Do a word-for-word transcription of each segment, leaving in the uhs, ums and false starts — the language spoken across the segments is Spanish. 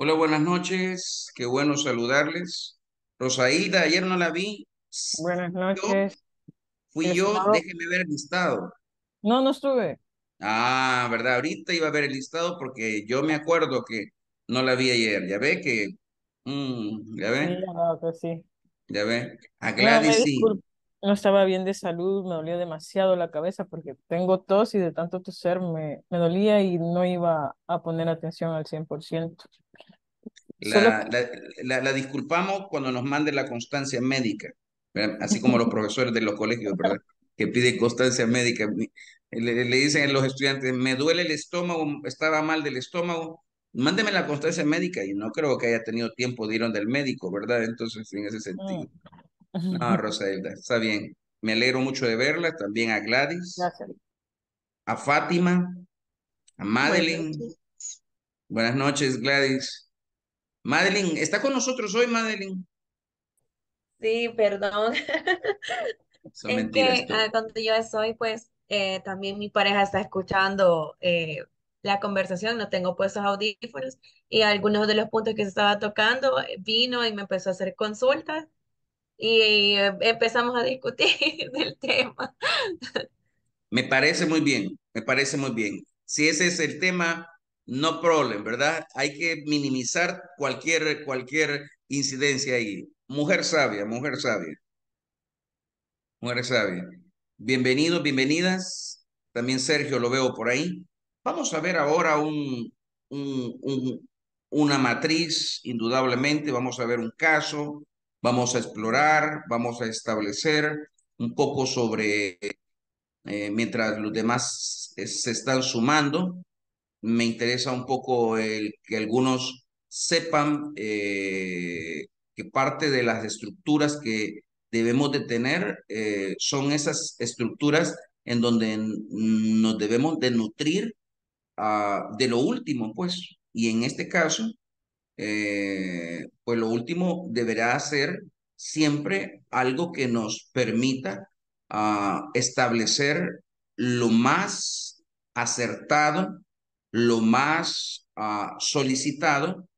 Hola, buenas noches. Qué bueno saludarles. Rosa Hilda, ayer no la vi. Buenas noches. Yo, fui yo, estado? Déjenme ver el listado. No, no estuve. Ah, verdad, ahorita iba a ver el listado porque yo me acuerdo que no la vi ayer. Ya ve que... Mm, ya ve. Sí, claro que sí. Ya ve. A Gladys no, sí. No estaba bien de salud, me dolía demasiado la cabeza porque tengo tos y de tanto toser me, me dolía y no iba a poner atención al cien por ciento. La, Solo... la, la, la disculpamos cuando nos mande la constancia médica, ¿verdad? Así como los profesores de los colegios, ¿verdad? Que piden constancia médica. Le, le dicen a los estudiantes, me duele el estómago, estaba mal del estómago, mándeme la constancia médica, y no creo que haya tenido tiempo de ir donde el médico, ¿verdad? Entonces, en ese sentido. Mm. No, Rosaída, está bien. Me alegro mucho de verla, también a Gladys. Gracias. A Fátima, a Madeline. Buenas noches. Buenas noches, Gladys. Madeline, ¿está con nosotros hoy, Madeline? Sí, perdón. Son es mentiras, que ah, cuando yo estoy, pues, eh, también mi pareja está escuchando eh, la conversación, no tengo puestos audífonos, y algunos de los puntos que se estaba tocando, vino y me empezó a hacer consultas. Y empezamos a discutir del tema. Me parece muy bien, me parece muy bien. Si ese es el tema, no problem, ¿verdad? Hay que minimizar cualquier, cualquier incidencia ahí. Mujer sabia, mujer sabia. Mujer sabia. Bienvenidos, bienvenidas. También Sergio lo veo por ahí. Vamos a ver ahora un, un, un, una matriz, indudablemente. Vamos a ver un caso. Vamos a explorar, vamos a establecer un poco sobre, eh, mientras los demás eh, se están sumando, me interesa un poco el, que algunos sepan eh, que parte de las estructuras que debemos de tener eh, son esas estructuras en donde nos debemos de nutrir uh, de lo último, pues, y en este caso... Eh, pues lo último deberá ser siempre algo que nos permita uh, establecer lo más acertado, lo más uh, solicitado,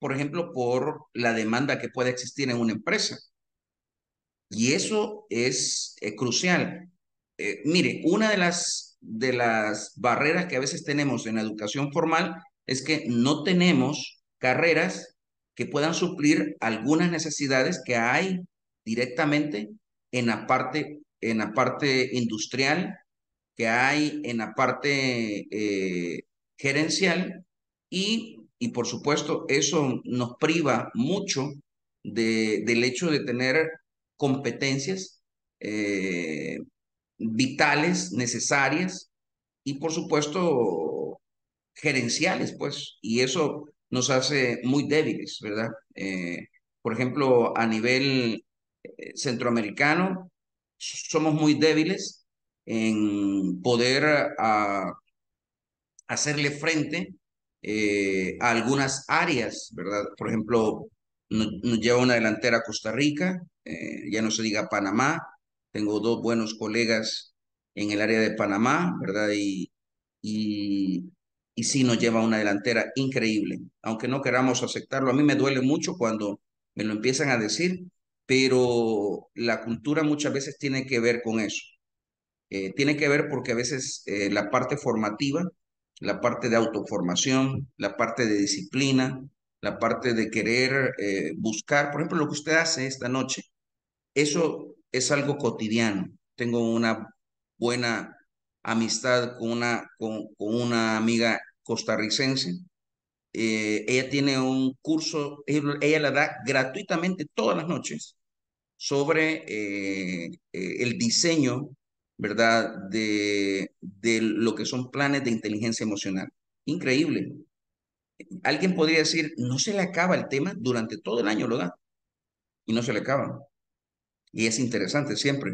por ejemplo, por la demanda que puede existir en una empresa. Y eso es eh, crucial. Eh, mire, una de las, de las barreras que a veces tenemos en la educación formal es que no tenemos carreras que puedan suplir algunas necesidades que hay directamente en la parte, en la parte industrial, que hay en la parte eh, gerencial y, y por supuesto eso nos priva mucho de, del hecho de tener competencias eh, vitales, necesarias y por supuesto gerenciales, pues, y eso nos hace muy débiles, ¿verdad? Eh, por ejemplo, a nivel centroamericano, somos muy débiles en poder a, hacerle frente eh, a algunas áreas, ¿verdad? Por ejemplo, nos, nos lleva una delantera a Costa Rica, eh, ya no se diga Panamá, tengo dos buenos colegas en el área de Panamá, ¿verdad? Y... y Y sí nos lleva una delantera increíble, aunque no queramos aceptarlo. A mí me duele mucho cuando me lo empiezan a decir, pero la cultura muchas veces tiene que ver con eso. Eh, tiene que ver porque a veces eh, la parte formativa, la parte de autoformación, la parte de disciplina, la parte de querer eh, buscar, por ejemplo, lo que usted hace esta noche, eso es algo cotidiano. Tengo una buena amistad con una, con, con una amiga costarricense. Eh, ella tiene un curso, ella la da gratuitamente todas las noches sobre eh, eh, el diseño, ¿verdad? De, de lo que son planes de inteligencia emocional. Increíble. Alguien podría decir, no se le acaba el tema, durante todo el año lo da y no se le acaba. Y es interesante siempre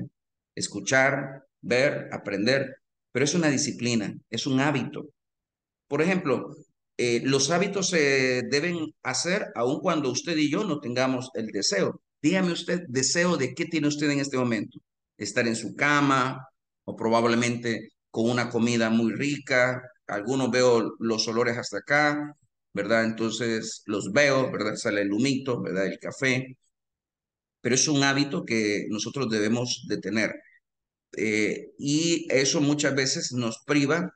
escuchar, ver, aprender. Pero es una disciplina, es un hábito. Por ejemplo, eh, los hábitos se deben hacer aun cuando usted y yo no tengamos el deseo. Dígame usted, ¿deseo de qué tiene usted en este momento? Estar en su cama o probablemente con una comida muy rica. Algunos veo los olores hasta acá. ¿verdad? Entonces los veo, ¿verdad? Sale el humito, ¿verdad? El café. Pero es un hábito que nosotros debemos de tener. Eh, y eso muchas veces nos priva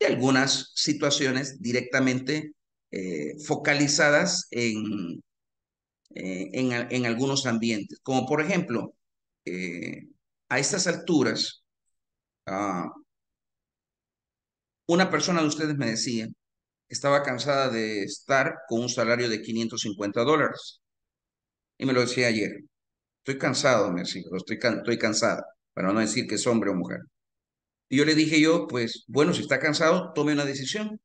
de algunas situaciones directamente eh, focalizadas en, eh, en, en algunos ambientes. Como por ejemplo, eh, a estas alturas, uh, una persona de ustedes me decía, estaba cansada de estar con un salario de quinientos cincuenta dólares. Y me lo decía ayer. Estoy cansado, me decía, estoy, can estoy cansada, para no decir que es hombre o mujer. Y yo le dije yo, pues, bueno, si está cansado, tome una decisión.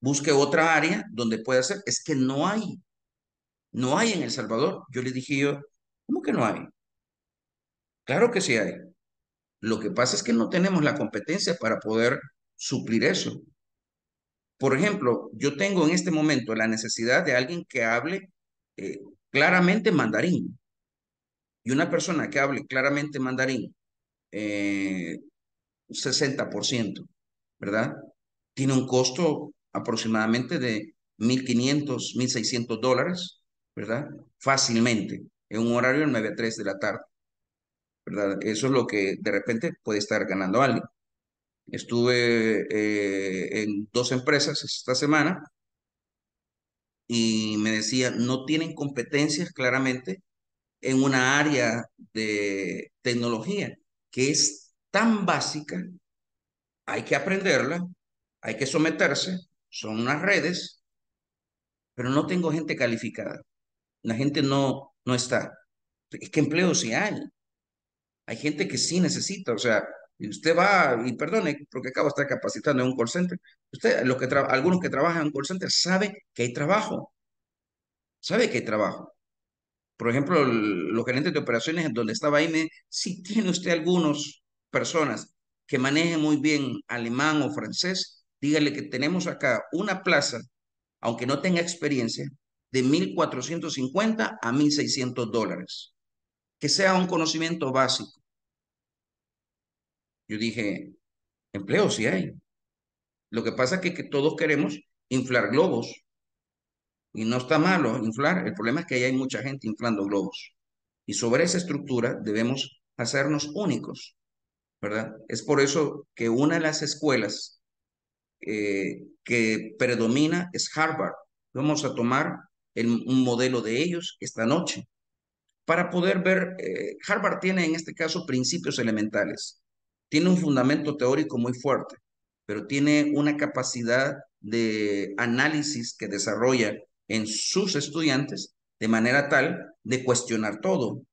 Busque otra área donde pueda hacer. Es que no hay. No hay en El Salvador. Yo le dije yo, ¿cómo que no hay? Claro que sí hay. Lo que pasa es que no tenemos la competencia para poder suplir eso. Por ejemplo, yo tengo en este momento la necesidad de alguien que hable eh, claramente mandarín. Y una persona que hable claramente mandarín, eh, sesenta por ciento, ¿verdad? Tiene un costo aproximadamente de mil quinientos, mil seiscientos dólares, ¿verdad? Fácilmente, en un horario de nueve a tres de la tarde, ¿verdad? Eso es lo que de repente puede estar ganando alguien. Estuve eh, en dos empresas esta semana y me decían, no tienen competencias claramente en una área de tecnología que es tan básica, hay que aprenderla, hay que someterse, son unas redes, pero no tengo gente calificada, la gente no, no está. Es que empleo sí hay, hay gente que sí necesita, o sea, y usted va, y perdone, porque acabo de estar capacitando en un call center, usted, los que algunos que trabajan en un call center saben que hay trabajo, sabe que hay trabajo. Por ejemplo, el, los gerentes de operaciones donde estaba ahí, me, si tiene usted algunas personas que manejen muy bien alemán o francés, dígale que tenemos acá una plaza, aunque no tenga experiencia, de mil cuatrocientos cincuenta a mil seiscientos dólares, que sea un conocimiento básico. Yo dije, empleo sí hay. Lo que pasa es que, que todos queremos inflar globos. Y no está malo inflar. El problema es que ahí hay mucha gente inflando globos. Y sobre esa estructura debemos hacernos únicos, ¿verdad? Es por eso que una de las escuelas eh, que predomina es Harvard. Vamos a tomar el, un modelo de ellos esta noche. Para poder ver, eh, Harvard tiene en este caso principios elementales. Tiene un fundamento teórico muy fuerte, pero tiene una capacidad de análisis que desarrolla en sus estudiantes de manera tal de cuestionar todo,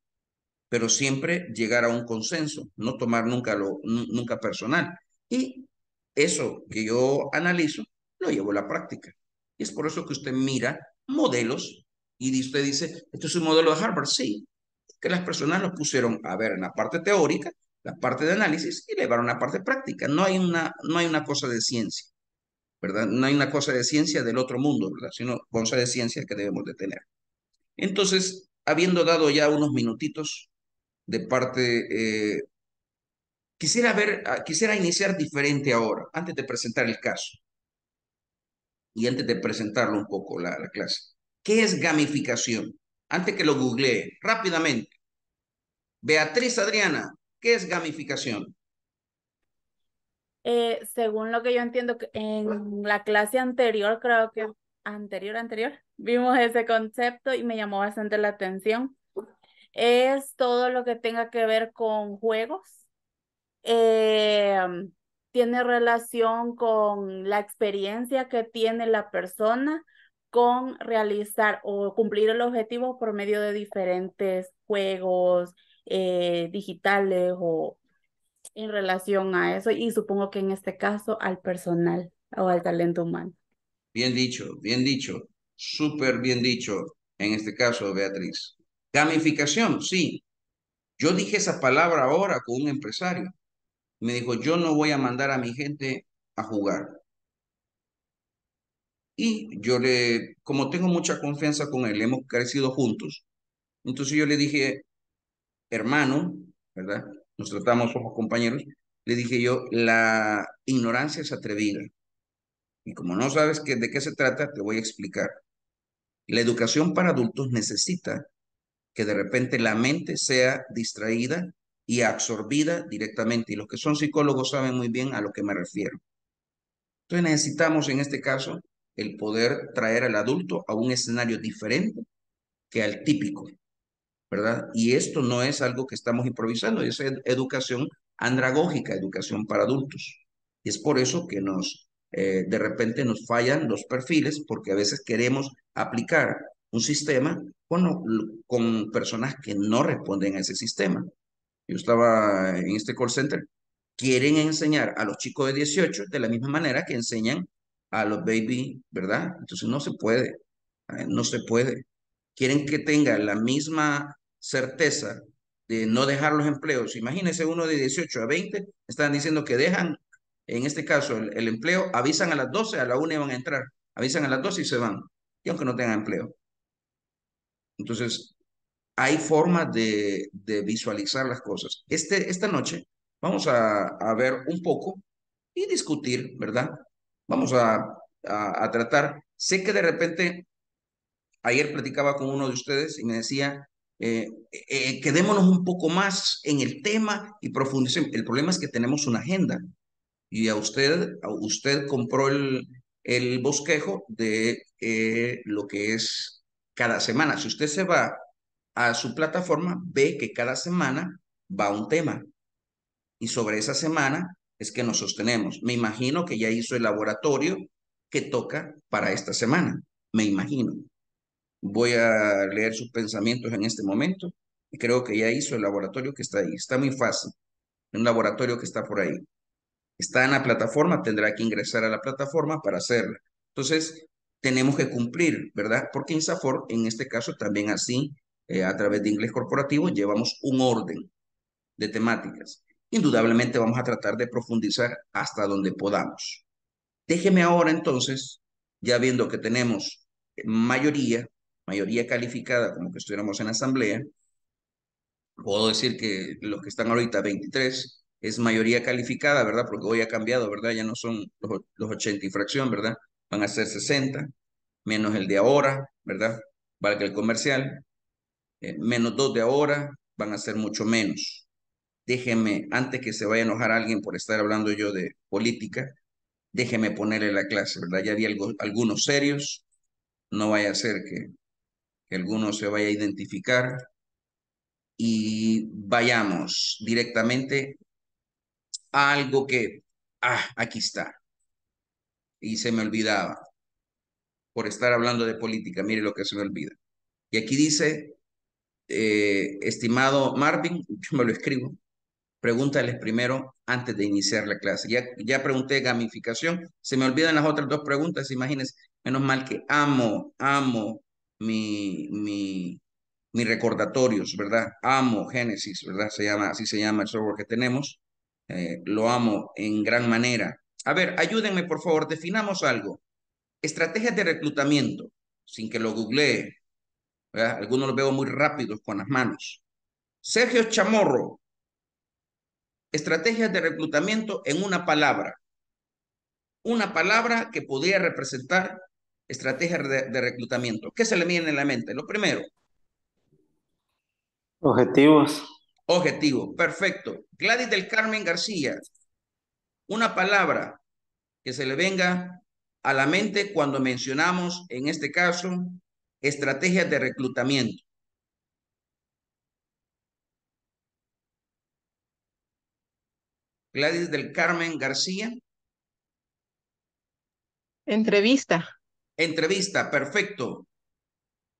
pero siempre llegar a un consenso, no tomar nunca, lo, nunca personal. Y eso que yo analizo, lo llevo a la práctica. Y es por eso que usted mira modelos y usted dice, ¿esto es un modelo de Harvard? Sí, que las personas lo pusieron, a ver, en la parte teórica, la parte de análisis y llevar una parte práctica. No hay una, no hay una cosa de ciencia, ¿verdad? No hay una cosa de ciencia del otro mundo, ¿verdad? Sino cosa de ciencia que debemos de tener. Entonces, habiendo dado ya unos minutitos de parte, eh, quisiera ver, quisiera iniciar diferente ahora, antes de presentar el caso y antes de presentarlo un poco la, la clase. ¿Qué es gamificación? Antes que lo googlee, rápidamente. Beatriz Adriana, ¿qué es gamificación? Eh, según lo que yo entiendo, en la clase anterior, creo que anterior, anterior, vimos ese concepto y me llamó bastante la atención. Es todo lo que tenga que ver con juegos. Eh, tiene relación con la experiencia que tiene la persona con realizar o cumplir el objetivo por medio de diferentes juegos, Eh, digitales o en relación a eso, y supongo que en este caso al personal o al talento humano. Bien dicho, bien dicho, súper bien dicho en este caso, Beatriz. Gamificación, sí. Yo dije esa palabra ahora con un empresario. Me dijo, yo no voy a mandar a mi gente a jugar. Y yo le, como tengo mucha confianza con él, hemos crecido juntos. Entonces yo le dije, hermano, ¿verdad? Nos tratamos como compañeros. Le dije yo, la ignorancia es atrevida. Y como no sabes que, de qué se trata, te voy a explicar. La educación para adultos necesita que de repente la mente sea distraída y absorbida directamente. Y los que son psicólogos saben muy bien a lo que me refiero. Entonces necesitamos en este caso el poder traer al adulto a un escenario diferente que al típico, ¿verdad? Y esto no es algo que estamos improvisando, es ed- educación andragógica, educación para adultos. Y es por eso que nos, eh, de repente nos fallan los perfiles, porque a veces queremos aplicar un sistema con, con personas que no responden a ese sistema. Yo estaba en este call center, quieren enseñar a los chicos de dieciocho de la misma manera que enseñan a los baby, ¿verdad? Entonces no se puede, no se puede. Quieren que tenga la misma certeza de no dejar los empleos. Imagínense uno de dieciocho a veinte, están diciendo que dejan, en este caso, el, el empleo, avisan a las doce, a la una van a entrar, avisan a las doce y se van, y aunque no tengan empleo. Entonces, hay formas de, de visualizar las cosas. Este, esta noche vamos a, a ver un poco y discutir, ¿verdad? Vamos a, a, a tratar. Sé que de repente, ayer platicaba con uno de ustedes y me decía, eh, eh, quedémonos un poco más en el tema y profundicemos. El problema es que tenemos una agenda. Y a usted, a usted compró el, el bosquejo de eh, lo que es cada semana. Si usted se va a su plataforma, ve que cada semana va un tema. Y sobre esa semana es que nos sostenemos. Me imagino que ya hizo el laboratorio que toca para esta semana. Me imagino. Voy a leer sus pensamientos en este momento. Y creo que ya hizo el laboratorio que está ahí. Está muy fácil. Un laboratorio que está por ahí. Está en la plataforma, tendrá que ingresar a la plataforma para hacerla. Entonces, tenemos que cumplir, ¿verdad? Porque INSAFOR, en este caso, también así, eh, a través de inglés corporativo, llevamos un orden de temáticas. Indudablemente vamos a tratar de profundizar hasta donde podamos. Déjeme ahora, entonces, ya viendo que tenemos mayoría, mayoría calificada, como que estuviéramos en asamblea, puedo decir que los que están ahorita, veintitrés, es mayoría calificada, ¿verdad? Porque hoy ha cambiado, ¿verdad? Ya no son los, los ochenta y fracción, ¿verdad? Van a ser sesenta, menos el de ahora, ¿verdad? Valga el comercial. Eh, menos dos de ahora, van a ser mucho menos. Déjeme, antes que se vaya a enojar alguien por estar hablando yo de política, déjeme ponerle la clase, ¿verdad? Ya había algo, algunos serios, no vaya a ser que, que alguno se vaya a identificar. Y vayamos directamente algo que, ah, aquí está. Y se me olvidaba. Por estar hablando de política, mire lo que se me olvida. Y aquí dice, eh, estimado Marvin, yo me lo escribo, pregúntales primero antes de iniciar la clase. Ya, ya pregunté gamificación, se me olvidan las otras dos preguntas, imagínense, menos mal que amo, amo mi, mi, mi recordatorios, ¿verdad? Amo Génesis, ¿verdad? Se llama, así se llama el software que tenemos. Eh, lo amo en gran manera. A ver, ayúdenme por favor, definamos algo. Estrategias de reclutamiento, sin que lo googlee, ¿verdad? Algunos los veo muy rápidos con las manos. Sergio Chamorro, estrategias de reclutamiento en una palabra. Una palabra que podría representar estrategias de, de reclutamiento. ¿Qué se le viene en la mente? Lo primero. Objetivos. Objetivo, perfecto. Gladys del Carmen García, una palabra que se le venga a la mente cuando mencionamos, en este caso, estrategias de reclutamiento. Gladys del Carmen García. Entrevista. Entrevista, perfecto.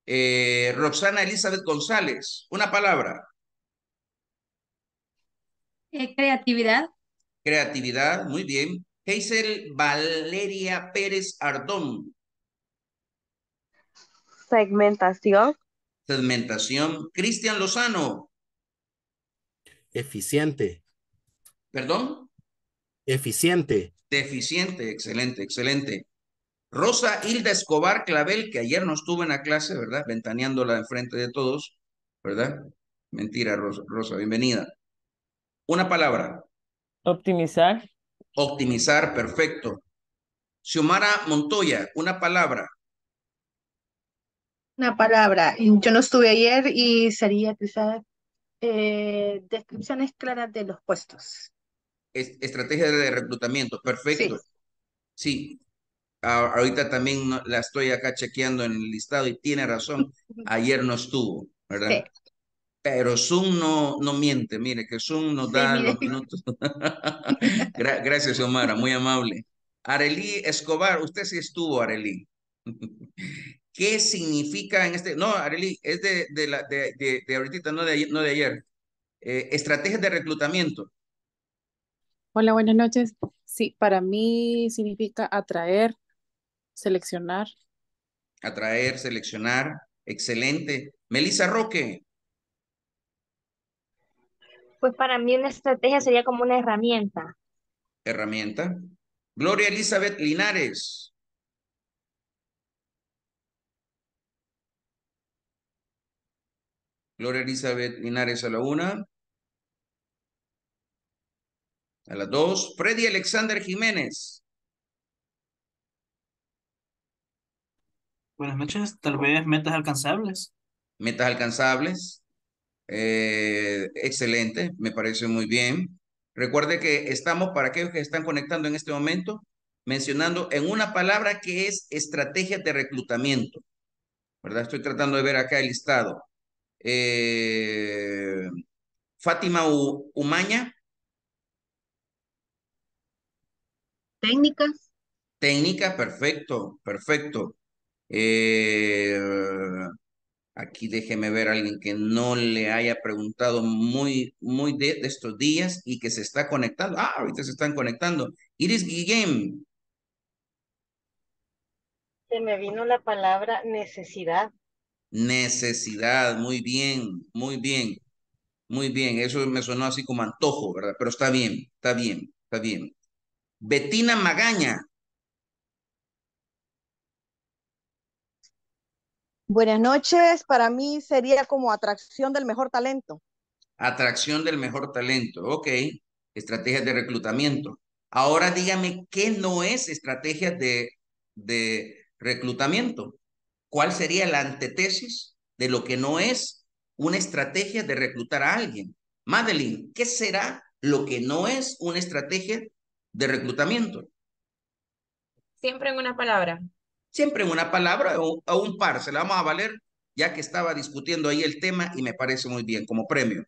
Eh, Roxana Elizabeth González, una palabra. Creatividad. Creatividad, muy bien. Geisel Valeria Pérez Ardón. Segmentación. Segmentación. Cristian Lozano. Eficiente. ¿Perdón? Eficiente. Deficiente, excelente, excelente. Rosa Hilda Escobar Clavel, que ayer no estuvo en la clase, ¿verdad? Ventaneándola enfrente de todos, ¿verdad? Mentira, Rosa, Rosa, bienvenida. Una palabra. Optimizar. Optimizar, perfecto. Xiomara Montoya, una palabra. Una palabra. Yo no estuve ayer y sería quizás eh, descripciones claras de los puestos. Es, estrategia de reclutamiento, perfecto. Sí. sí. A, ahorita también no, la estoy acá chequeando en el listado y tiene razón. Ayer no estuvo, ¿verdad? Sí. Pero Zoom no, no miente, mire, que Zoom nos da sí, los minutos. Gra gracias, Xiomara, muy amable. Arely Escobar, usted sí estuvo, Arely. ¿Qué significa en este? No, Arely, es de, de, la, de, de, de ahorita, no de, no de ayer. Eh, estrategias de reclutamiento. Hola, buenas noches. Sí, para mí significa atraer, seleccionar. Atraer, seleccionar, excelente. Melissa Roque. Pues para mí una estrategia sería como una herramienta. Herramienta. Gloria Elizabeth Linares. Gloria Elizabeth Linares a la una. A las dos. Freddy Alexander Jiménez. Buenas noches. Tal vez metas alcanzables. Metas alcanzables. Eh, excelente, me parece muy bien. Recuerde que estamos, para aquellos que están conectando en este momento, mencionando en una palabra que es estrategias de reclutamiento, ¿verdad? Estoy tratando de ver acá el listado. eh, Fátima U Umaña. Técnicas. Técnicas, perfecto, perfecto. eh, Aquí déjeme ver a alguien que no le haya preguntado muy, muy de, de estos días y que se está conectando. Ah, ahorita se están conectando. Iris Guillén. Se me vino la palabra necesidad. Necesidad, muy bien, muy bien, muy bien. Eso me sonó así como antojo, ¿verdad? Pero está bien, está bien, está bien. Bettina Magaña. Buenas noches, para mí sería como atracción del mejor talento. Atracción del mejor talento, ok. Estrategias de reclutamiento. Ahora dígame, ¿qué no es estrategia de, de reclutamiento? ¿Cuál sería la antítesis de lo que no es una estrategia de reclutar a alguien? Madeline, ¿qué será lo que no es una estrategia de reclutamiento? Siempre en una palabra. Siempre una palabra o, o un par, se la vamos a valer, ya que estaba discutiendo ahí el tema y me parece muy bien, como premio.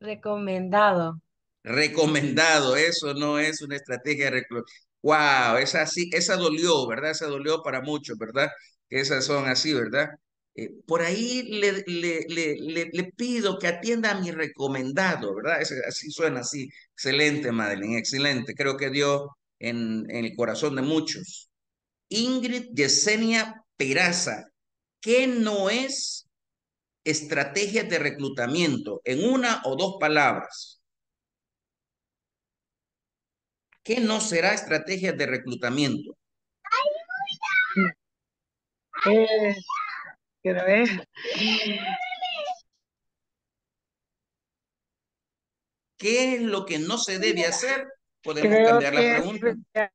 Recomendado. Recomendado, eso no es una estrategia de reclutamiento. Wow, esa sí, esa dolió, ¿verdad? Esa dolió para muchos, ¿verdad? Que esas son así, ¿verdad? Eh, por ahí le, le, le, le, le pido que atienda a mi recomendado, ¿verdad? Ese, así suena, así. Excelente, Madeline, excelente. Creo que dio en, en el corazón de muchos. Ingrid Yesenia Peraza, ¿qué no es estrategia de reclutamiento? En una o dos palabras. ¿Qué no será estrategia de reclutamiento? Eh, quiero ver. ¿Qué es lo que no se debe hacer? Podemos creo cambiar la pregunta. Es...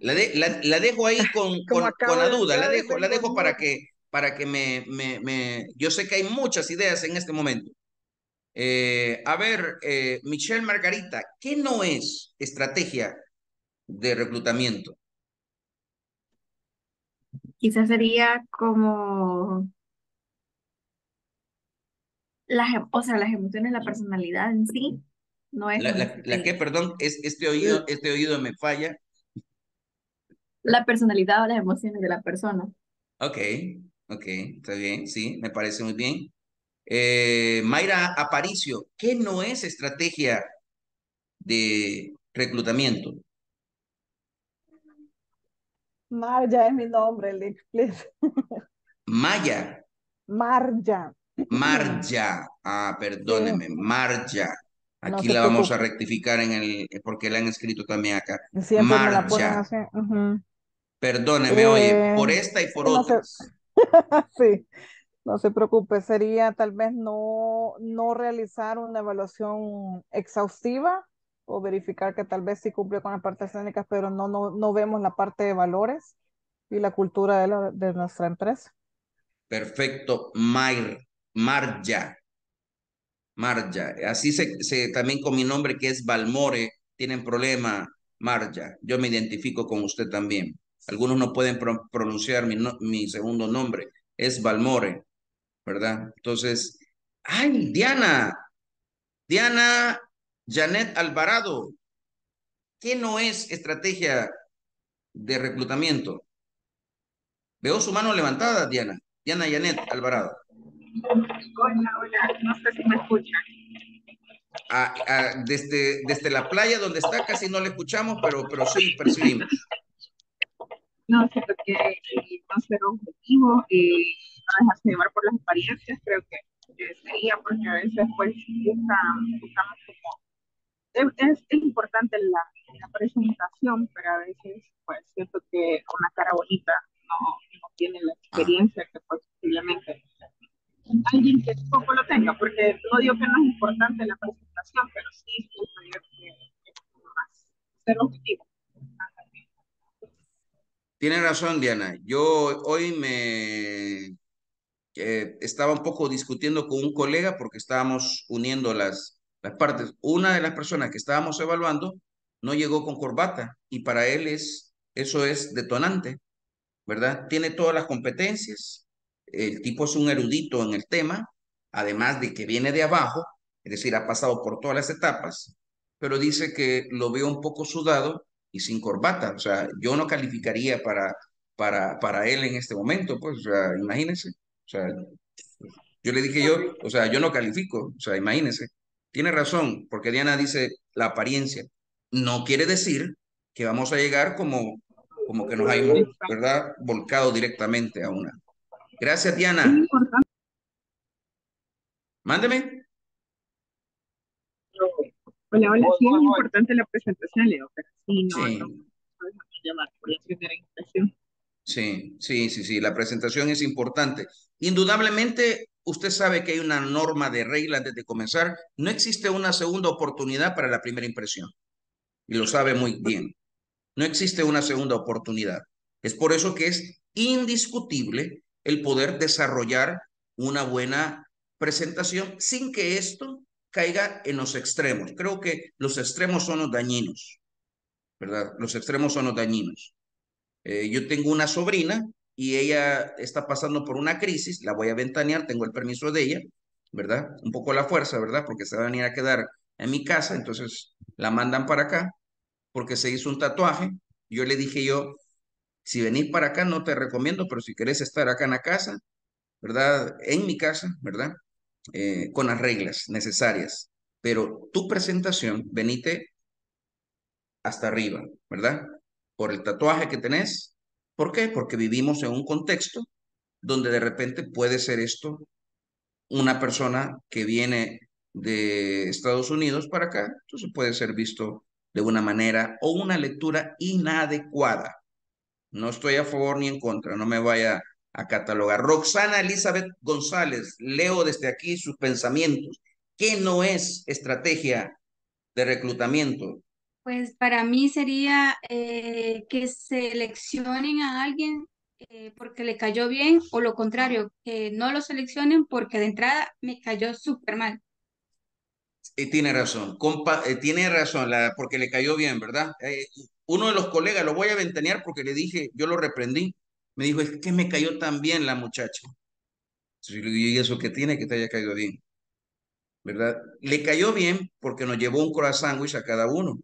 La, de, la, la dejo ahí con, con, con la duda, la dejo, la dejo para que, para que me, me, me... Yo sé que hay muchas ideas en este momento. Eh, a ver, eh, Michelle Margarita, ¿qué no es estrategia de reclutamiento? Quizás sería como... Las, o sea, las emociones, la personalidad en sí. No es la, la, la que, perdón, es, este, oído, este oído me falla. La personalidad o las emociones de la persona. Ok, ok, está bien, sí, me parece muy bien. Eh, Mayra Aparicio, ¿qué no es estrategia de reclutamiento? Marja es mi nombre, el please. Maya. Marja. Marja, ah, perdóneme, Marja. Aquí no, la vamos a rectificar en el, porque la han escrito también acá. Siempre Marja. Uh -huh. Perdóneme, eh, oye, por esta y por no otras. Se... sí, No se preocupe, sería tal vez no, no realizar una evaluación exhaustiva o verificar que tal vez sí cumplió con las partes técnicas, pero no, no, no vemos la parte de valores y la cultura de, la, de nuestra empresa. Perfecto, Mayra, Marja. Marja, así se, se también con mi nombre que es Balmore, tienen problema, Marja. Yo me identifico con usted también. Algunos no pueden pro, pronunciar mi, no, mi segundo nombre, es Balmore, ¿verdad? Entonces, ¡ay, Diana! Diana Janet Alvarado. ¿Qué no es estrategia de reclutamiento? Veo su mano levantada, Diana. Diana Janet Alvarado. Hola, hola. No sé si me escuchan. Ah, ah, desde, desde la playa donde está casi no le escuchamos, pero, pero sí percibimos. No, sí, porque eh, no ser objetivo y no dejarse llevar por las apariencias, creo que eh, sería, porque a veces pues buscan, buscamos como... Es, es importante la, la presentación, pero a veces pues siento que una cara bonita no, no tiene la experiencia que pues posiblemente alguien que poco lo tenga, porque no digo que no es importante la presentación, pero sí siento que es más ser objetivo. Tiene razón, Diana. Yo hoy me eh, estaba un poco discutiendo con un colega porque estábamos uniendo las, las partes. Una de las personas que estábamos evaluando no llegó con corbata y para él es, eso es detonante, ¿verdad? Tiene todas las competencias. El tipo es un erudito en el tema, además de que viene de abajo, es decir, ha pasado por todas las etapas, pero dice que lo veo un poco sudado y sin corbata. O sea, yo no calificaría para, para, para él en este momento, pues, o sea, imagínense. O sea, yo le dije yo, o sea, yo no califico, o sea, imagínense. Tiene razón, porque Diana dice la apariencia. No quiere decir que vamos a llegar como, como que nos hayamos, ¿verdad?, volcado directamente a una. Gracias, Diana. Mándeme. Hola, hola, sí es importante la presentación, Leo, pero sí, no, sí. No, no, llamar por la primera impresión. Sí, sí, sí, sí, la presentación es importante. Indudablemente, usted sabe que hay una norma de regla desde comenzar, no existe una segunda oportunidad para la primera impresión, y lo sabe muy bien, no existe una segunda oportunidad. Es por eso que es indiscutible el poder desarrollar una buena presentación sin que esto caiga en los extremos. Creo que los extremos son los dañinos, ¿verdad? Los extremos son los dañinos. Eh, yo tengo una sobrina y ella está pasando por una crisis, la voy a ventanear, tengo el permiso de ella, ¿verdad? Un poco la fuerza, ¿verdad? Porque se va a venir a quedar en mi casa, entonces la mandan para acá porque se hizo un tatuaje. Yo le dije yo, si venís para acá no te recomiendo, pero si querés estar acá en la casa, ¿verdad? En mi casa, ¿verdad? Eh, con las reglas necesarias, pero tu presentación, venite hasta arriba, ¿verdad? Por el tatuaje que tenés. ¿Por qué? Porque vivimos en un contexto donde de repente puede ser esto una persona que viene de Estados Unidos para acá, entonces puede ser visto de una manera o una lectura inadecuada. No estoy a favor ni en contra, no me vaya a catalogar. Roxana Elizabeth González, leo desde aquí sus pensamientos. ¿Qué no es estrategia de reclutamiento? Pues para mí sería eh, que seleccionen a alguien eh, porque le cayó bien, o lo contrario, que no lo seleccionen porque de entrada me cayó súper mal. Y tiene razón, compa, eh, tiene razón, la, porque le cayó bien, ¿verdad? Eh, uno de los colegas, lo voy a ventanear porque le dije, yo lo reprendí. Me dijo, es que me cayó tan bien la muchacha. Y eso que tiene, que te haya caído bien, ¿verdad? Le cayó bien porque nos llevó un croissant sándwich a cada uno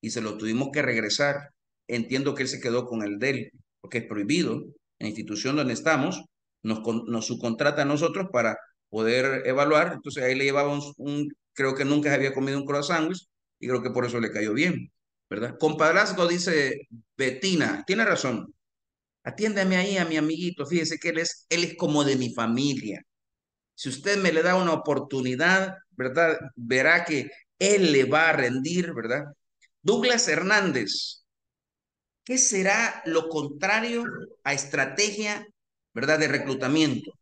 y se lo tuvimos que regresar. Entiendo que él se quedó con el de él, porque es prohibido. En la institución donde estamos, nos, nos subcontrata a nosotros para poder evaluar. Entonces ahí le llevaba un, un, creo que nunca había comido un croissant sándwich y creo que por eso le cayó bien, ¿verdad? Compadrazgo, dice Bettina, tiene razón. Atiéndame ahí a mi amiguito, fíjese que él es, él es como de mi familia. Si usted me le da una oportunidad, ¿verdad? Verá que él le va a rendir, ¿verdad? Douglas Hernández, ¿qué será lo contrario a estrategia, ¿verdad?, de reclutamiento?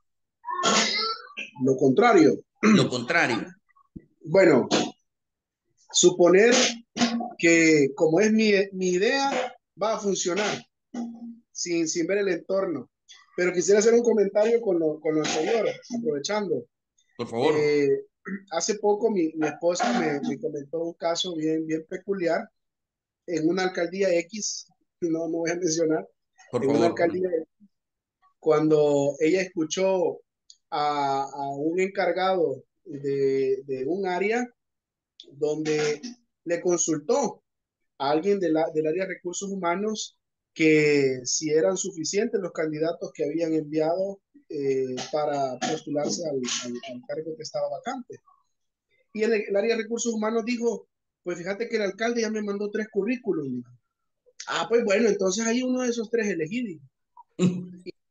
Lo contrario. Lo contrario. Bueno, suponer que como es mi, mi idea, va a funcionar sin, sin ver el entorno. Pero quisiera hacer un comentario con lo, con lo anterior, aprovechando. Por favor. Eh, hace poco mi, mi esposa me, me comentó un caso bien, bien peculiar en una alcaldía X, no, no voy a mencionar, por en favor, una alcaldía X, cuando ella escuchó a, a un encargado de, de un área donde le consultó a alguien de la, del área de recursos humanos que si eran suficientes los candidatos que habían enviado eh, para postularse al, al, al cargo que estaba vacante. Y el, el área de recursos humanos dijo, pues fíjate que el alcalde ya me mandó tres currículums. Ah, pues bueno, entonces hay uno de esos tres elegidos. Y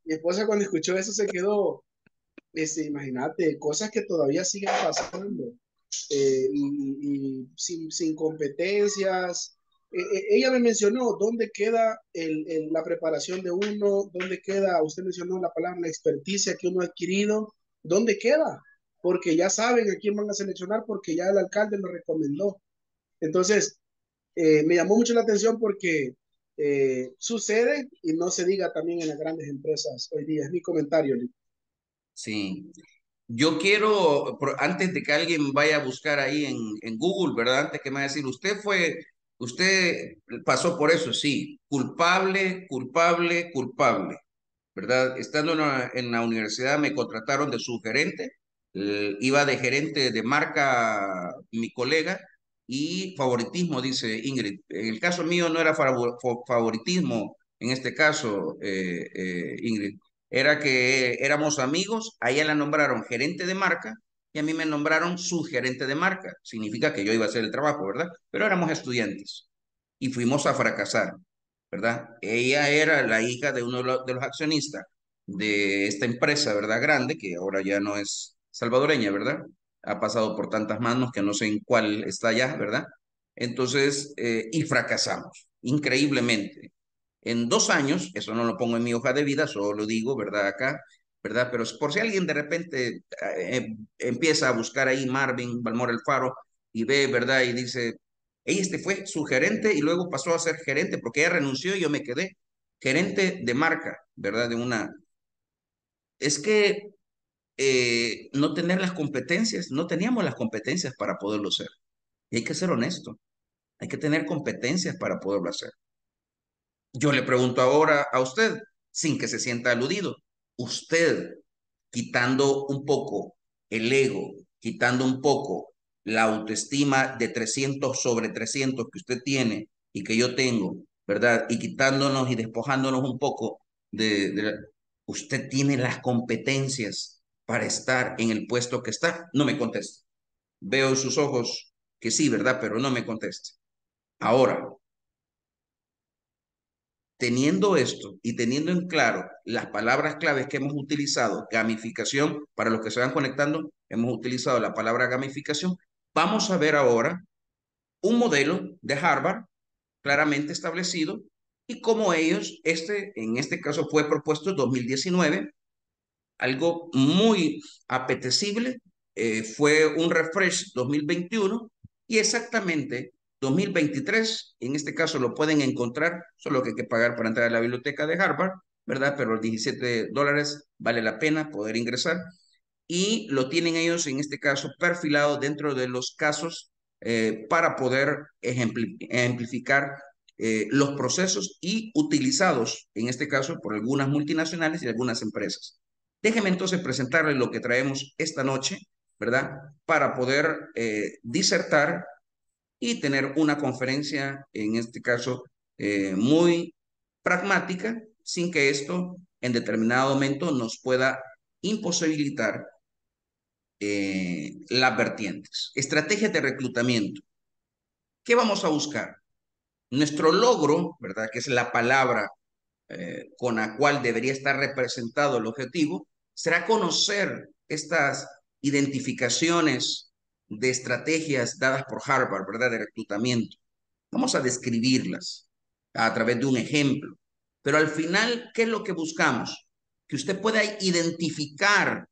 mi esposa cuando escuchó eso se quedó, este, imagínate, cosas que todavía siguen pasando. Eh, y, y sin, sin competencias. Eh, ella me mencionó dónde queda el, el, la preparación de uno, dónde queda, usted mencionó la palabra, la experticia que uno ha adquirido, dónde queda, porque ya saben a quién van a seleccionar porque ya el alcalde lo recomendó. Entonces, eh, me llamó mucho la atención porque eh, sucede y no se diga también en las grandes empresas hoy día. Es mi comentario, Lee. Sí. Yo quiero, antes de que alguien vaya a buscar ahí en, en Google, ¿verdad? Antes que me vaya a decir, usted fue, usted pasó por eso, sí, culpable, culpable, culpable, ¿verdad? Estando en la, en la universidad me contrataron de subgerente, eh, iba de gerente de marca mi colega, y favoritismo, dice Ingrid. En el caso mío no era favoritismo, en este caso, eh, eh, Ingrid. Era que éramos amigos, a ella la nombraron gerente de marca y a mí me nombraron subgerente de marca. Significa que yo iba a hacer el trabajo, ¿verdad? Pero éramos estudiantes y fuimos a fracasar, ¿verdad? Ella era la hija de uno de los accionistas de esta empresa, ¿verdad? Grande, que ahora ya no es salvadoreña, ¿verdad? Ha pasado por tantas manos que no sé en cuál está ya, ¿verdad? Entonces, eh, y fracasamos, increíblemente. En dos años, eso no lo pongo en mi hoja de vida, solo lo digo, ¿verdad? Acá, ¿verdad? Pero por si alguien de repente eh, empieza a buscar ahí Marvin, Balmore el Faro, y ve, ¿verdad? Y dice, ella este fue su gerente y luego pasó a ser gerente porque ella renunció y yo me quedé gerente de marca, ¿verdad? De una... Es que eh, no tener las competencias, no teníamos las competencias para poderlo hacer. Y hay que ser honesto, hay que tener competencias para poderlo hacer. Yo le pregunto ahora a usted, sin que se sienta aludido, usted, quitando un poco el ego, quitando un poco la autoestima de trescientos sobre trescientos que usted tiene y que yo tengo, ¿verdad? Y quitándonos y despojándonos un poco de, de... ¿Usted tiene las competencias para estar en el puesto que está? No me conteste. Veo en sus ojos que sí, ¿verdad? Pero no me conteste. Ahora... Teniendo esto y teniendo en claro las palabras claves que hemos utilizado, gamificación, para los que se van conectando, hemos utilizado la palabra gamificación, vamos a ver ahora un modelo de Harvard claramente establecido y cómo ellos, este, en este caso fue propuesto en dos mil diecinueve, algo muy apetecible, eh, fue un refresh dos mil veintiuno y exactamente... dos mil veintitrés, en este caso lo pueden encontrar, solo que hay que pagar para entrar a la biblioteca de Harvard, ¿verdad? Pero los diecisiete dólares vale la pena poder ingresar y lo tienen ellos en este caso perfilado dentro de los casos eh, para poder ejemplificar eh, los procesos y utilizados en este caso por algunas multinacionales y algunas empresas. Déjenme entonces presentarles lo que traemos esta noche, ¿verdad? Para poder eh, disertar y tener una conferencia, en este caso, eh, muy pragmática, sin que esto en determinado momento nos pueda imposibilitar eh, las vertientes. Estrategias de reclutamiento. ¿Qué vamos a buscar? Nuestro logro, ¿verdad? Que es la palabra eh, con la cual debería estar representado el objetivo, será conocer estas identificaciones de estrategias dadas por Harvard, ¿verdad? De reclutamiento. Vamos a describirlas a través de un ejemplo. Pero al final, ¿qué es lo que buscamos? Que usted pueda identificar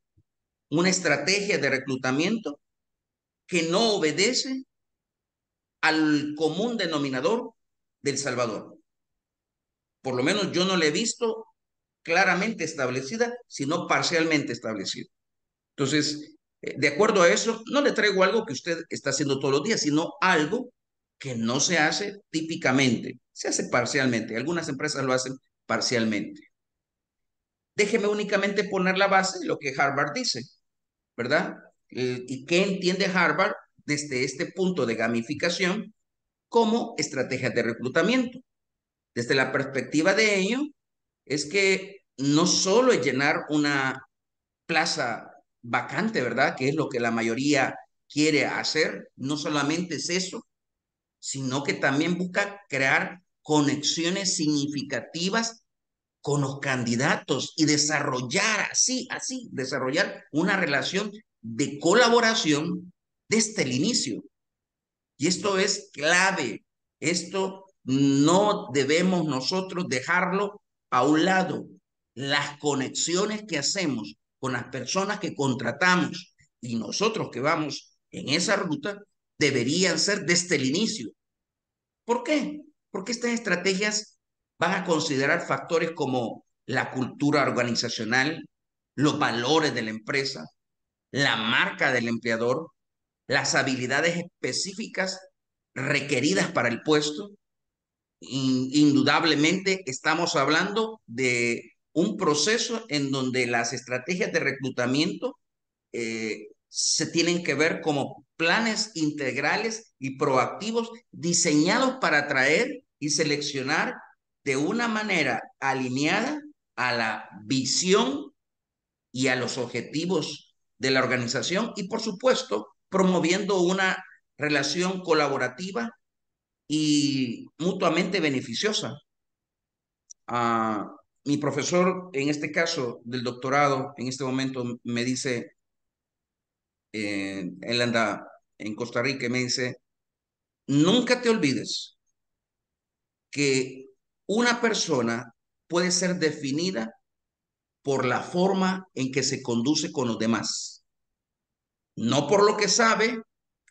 una estrategia de reclutamiento que no obedece al común denominador del Salvador. Por lo menos yo no la he visto claramente establecida, sino parcialmente establecida. Entonces, de acuerdo a eso, no le traigo algo que usted está haciendo todos los días, sino algo que no se hace típicamente, se hace parcialmente. Algunas empresas lo hacen parcialmente. Déjeme únicamente poner la base de lo que Harvard dice, ¿verdad? ¿Y qué entiende Harvard desde este punto de gamificación como estrategias de reclutamiento? Desde la perspectiva de ello, es que no solo es llenar una plaza vacante, ¿verdad? Que es lo que la mayoría quiere hacer, no solamente es eso, sino que también busca crear conexiones significativas con los candidatos y desarrollar así, así, desarrollar una relación de colaboración desde el inicio. Y esto es clave. Esto no debemos nosotros dejarlo a un lado. Las conexiones que hacemos con las personas que contratamos y nosotros que vamos en esa ruta deberían ser desde el inicio. ¿Por qué? Porque estas estrategias van a considerar factores como la cultura organizacional, los valores de la empresa, la marca del empleador, las habilidades específicas requeridas para el puesto. Indudablemente estamos hablando de un proceso en donde las estrategias de reclutamiento eh, se tienen que ver como planes integrales y proactivos diseñados para atraer y seleccionar de una manera alineada a la visión y a los objetivos de la organización y, por supuesto, promoviendo una relación colaborativa y mutuamente beneficiosa. Uh, mi profesor, en este caso del doctorado, en este momento me dice, eh, él anda en Costa Rica, y me dice, nunca te olvides que una persona puede ser definida por la forma en que se conduce con los demás. No por lo que sabe,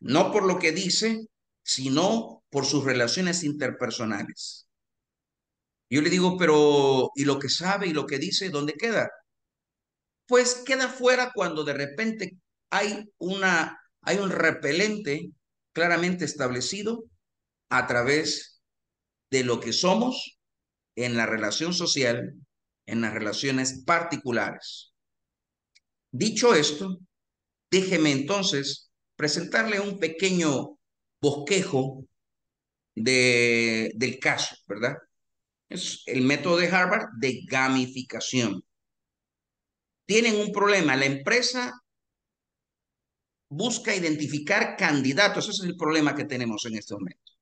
no por lo que dice, sino por sus relaciones interpersonales. Yo le digo, pero ¿y lo que sabe y lo que dice, dónde queda? Pues queda fuera cuando de repente hay, una, hay un repelente claramente establecido a través de lo que somos en la relación social, en las relaciones particulares. Dicho esto, déjeme entonces presentarle un pequeño bosquejo de, del caso, ¿verdad? Es el método de Harvard de gamificación. Tienen un problema. La empresa busca identificar candidatos. Ese es el problema que tenemos en este momento.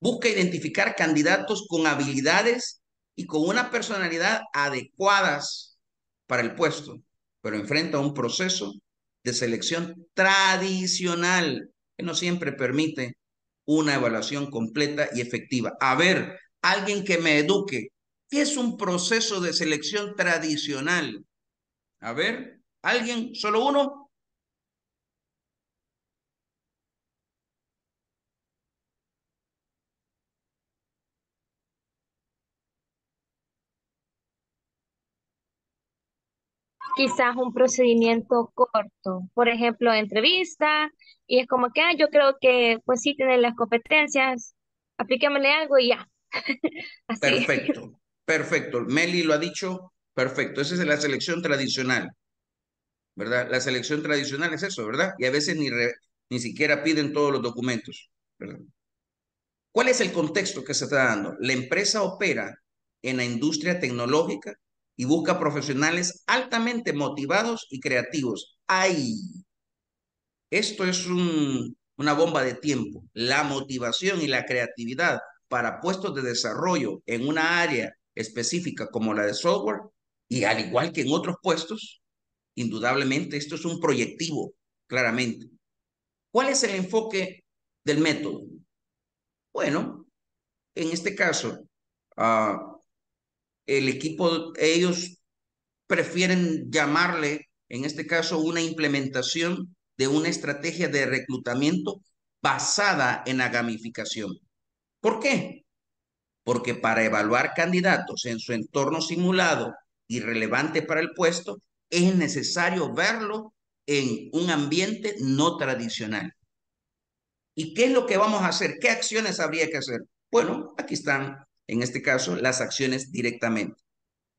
Busca identificar candidatos con habilidades y con una personalidad adecuadas para el puesto, pero enfrenta un proceso de selección tradicional que no siempre permite una evaluación completa y efectiva. A ver, alguien que me eduque, ¿qué es un proceso de selección tradicional? A ver, ¿alguien? ¿Solo uno? Quizás un procedimiento corto, por ejemplo, entrevista, y es como que, ah, yo creo que, pues sí, tienen las competencias, aplícamele algo y ya. Así. Perfecto, perfecto. Meli lo ha dicho, perfecto. Esa es la selección tradicional, ¿verdad? La selección tradicional es eso, ¿verdad? Y a veces ni, re, ni siquiera piden todos los documentos, ¿verdad? ¿Cuál es el contexto que se está dando? La empresa opera en la industria tecnológica y busca profesionales altamente motivados y creativos. ¡Ay! Esto es un, una bomba de tiempo. La motivación y la creatividad para puestos de desarrollo en una área específica como la de software, y al igual que en otros puestos, indudablemente esto es un proyectivo, claramente. ¿Cuál es el enfoque del método? Bueno, en este caso, uh, el equipo, ellos prefieren llamarle en este caso una implementación de una estrategia de reclutamiento basada en la gamificación. ¿Por qué? Porque para evaluar candidatos en su entorno simulado y relevante para el puesto, es necesario verlo en un ambiente no tradicional. ¿Y qué es lo que vamos a hacer? ¿Qué acciones habría que hacer? Bueno, aquí están, en este caso, las acciones directamente.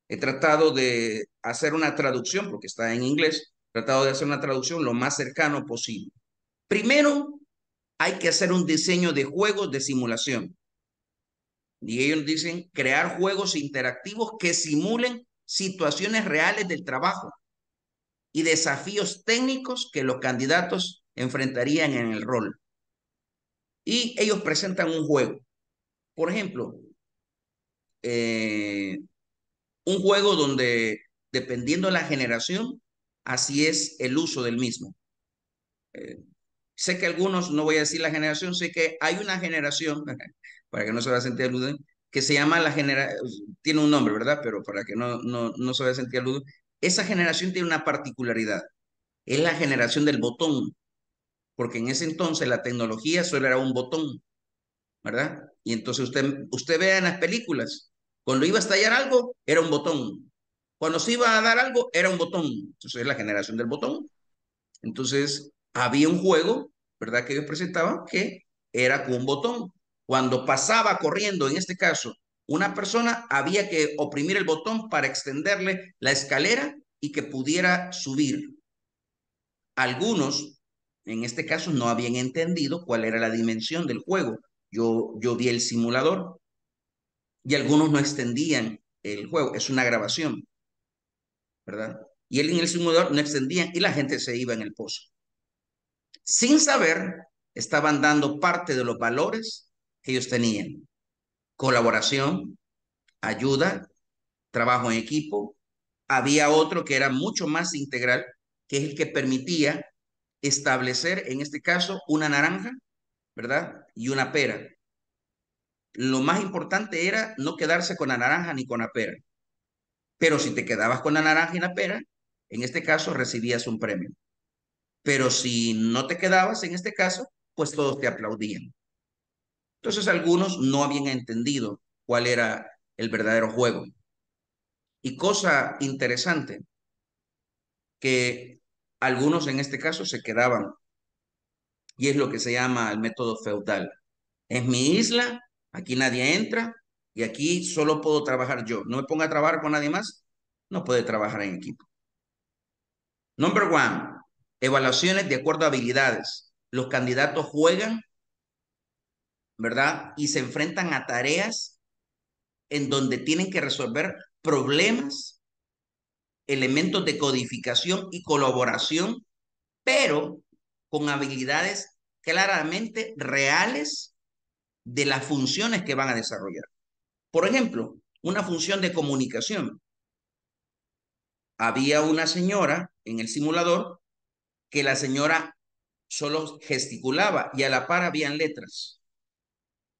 He tratado de hacer una traducción, porque está en inglés, he tratado de hacer una traducción lo más cercano posible. Primero, hay que hacer un diseño de juegos de simulación. Y ellos dicen crear juegos interactivos que simulen situaciones reales del trabajo y desafíos técnicos que los candidatos enfrentarían en el rol. Y ellos presentan un juego. Por ejemplo, eh, un juego donde, dependiendo de la generación, así es el uso del mismo. Eh, sé que algunos, no voy a decir la generación, sé que hay una generación, para que no se vaya a sentir aludido, que se llama la generación, tiene un nombre, ¿verdad? Pero para que no, no, no se vaya a sentir aludido, esa generación tiene una particularidad, es la generación del botón, porque en ese entonces la tecnología solo era un botón, ¿verdad? Y entonces usted, usted vea en las películas, cuando iba a estallar algo, era un botón. Cuando se iba a dar algo, era un botón. Entonces es la generación del botón. Entonces había un juego, ¿verdad? Que ellos presentaban que era con un botón. Cuando pasaba corriendo, en este caso, una persona, había que oprimir el botón para extenderle la escalera y que pudiera subir. Algunos, en este caso, no habían entendido cuál era la dimensión del juego. Yo, yo vi el simulador y algunos no extendían el juego. Es una grabación, ¿verdad? Y él en el simulador no extendían y la gente se iba en el pozo. Sin saber, estaban dando parte de los valores que ellos tenían. Colaboración, ayuda, trabajo en equipo. Había otro que era mucho más integral, que es el que permitía establecer, en este caso, una naranja, ¿verdad? Y una pera. Lo más importante era no quedarse con la naranja ni con la pera. Pero si te quedabas con la naranja y la pera, en este caso recibías un premio. Pero si no te quedabas, en este caso, pues todos te aplaudían. Entonces algunos no habían entendido cuál era el verdadero juego. Y cosa interesante, que algunos en este caso se quedaban. Y es lo que se llama el método feudal. Es mi isla, aquí nadie entra y aquí solo puedo trabajar yo. No me ponga a trabajar con nadie más, no puede trabajar en equipo. Number one, evaluaciones de acuerdo a habilidades. Los candidatos juegan, ¿verdad? Y se enfrentan a tareas en donde tienen que resolver problemas, elementos de codificación y colaboración, pero con habilidades claramente reales de las funciones que van a desarrollar. Por ejemplo, una función de comunicación. Había una señora en el simulador que la señora solo gesticulaba y a la par habían letras.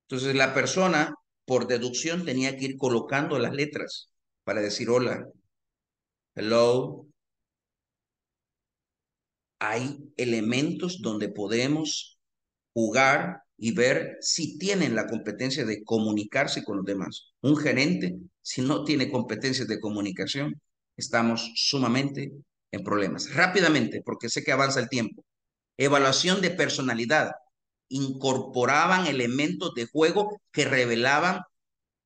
Entonces la persona, por deducción, tenía que ir colocando las letras para decir hola, hello. Hay elementos donde podemos jugar y ver si tienen la competencia de comunicarse con los demás. Un gerente, si no tiene competencias de comunicación, estamos sumamente en problemas. Rápidamente, porque sé que avanza el tiempo. Evaluación de personalidad. Incorporaban elementos de juego que revelaban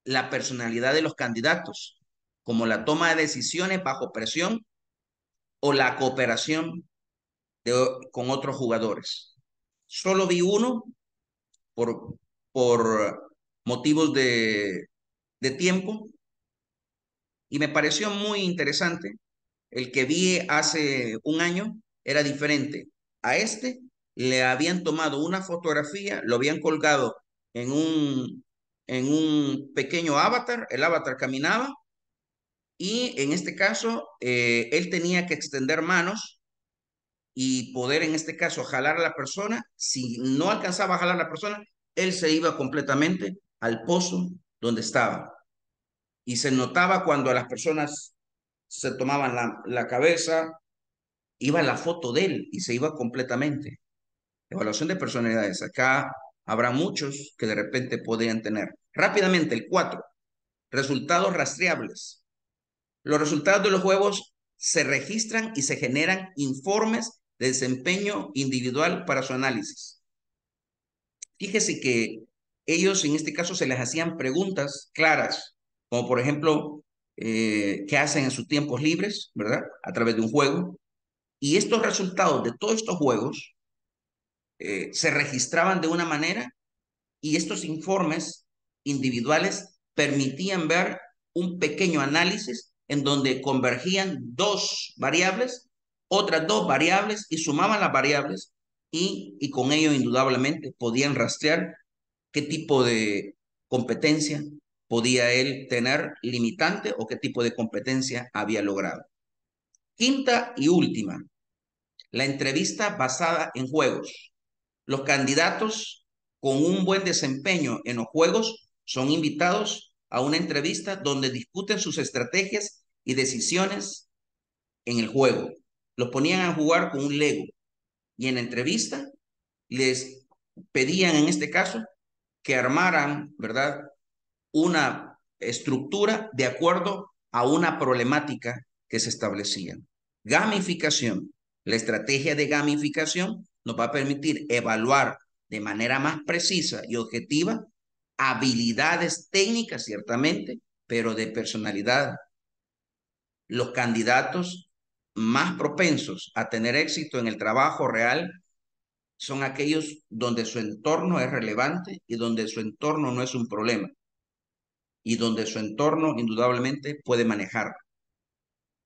la personalidad de los candidatos, como la toma de decisiones bajo presión o la cooperación De, con otros jugadores. Solo vi uno por, por motivos de, de tiempo y me pareció muy interesante. El que vi hace un año era diferente. A este le habían tomado una fotografía, lo habían colgado en un, en un pequeño avatar, el avatar caminaba y en este caso eh, él tenía que extender manos y poder, en este caso, jalar a la persona. Si no alcanzaba a jalar a la persona, él se iba completamente al pozo donde estaba. Y se notaba cuando las personas se tomaban la, la cabeza, iba la foto de él y se iba completamente. Evaluación de personalidades. Acá habrá muchos que de repente podrían tener. Rápidamente, el cuatro. Resultados rastreables. Los resultados de los juegos se registran y se generan informes de desempeño individual para su análisis. Fíjese que ellos en este caso se les hacían preguntas claras, como por ejemplo, eh, ¿qué hacen en sus tiempos libres, verdad? A través de un juego. Y estos resultados de todos estos juegos eh, se registraban de una manera y estos informes individuales permitían ver un pequeño análisis en donde convergían dos variables, otras dos variables y sumaban las variables y, y con ello indudablemente podían rastrear qué tipo de competencia podía él tener limitante o qué tipo de competencia había logrado. Quinta y última, la entrevista basada en juegos. Los candidatos con un buen desempeño en los juegos son invitados a una entrevista donde discuten sus estrategias y decisiones en el juego. Los ponían a jugar con un Lego y en la entrevista les pedían en este caso que armaran, ¿verdad?, una estructura de acuerdo a una problemática que se establecía. Gamificación. La estrategia de gamificación nos va a permitir evaluar de manera más precisa y objetiva habilidades técnicas, ciertamente, pero de personalidad. Los candidatos más propensos a tener éxito en el trabajo real son aquellos donde su entorno es relevante y donde su entorno no es un problema y donde su entorno indudablemente puede manejar.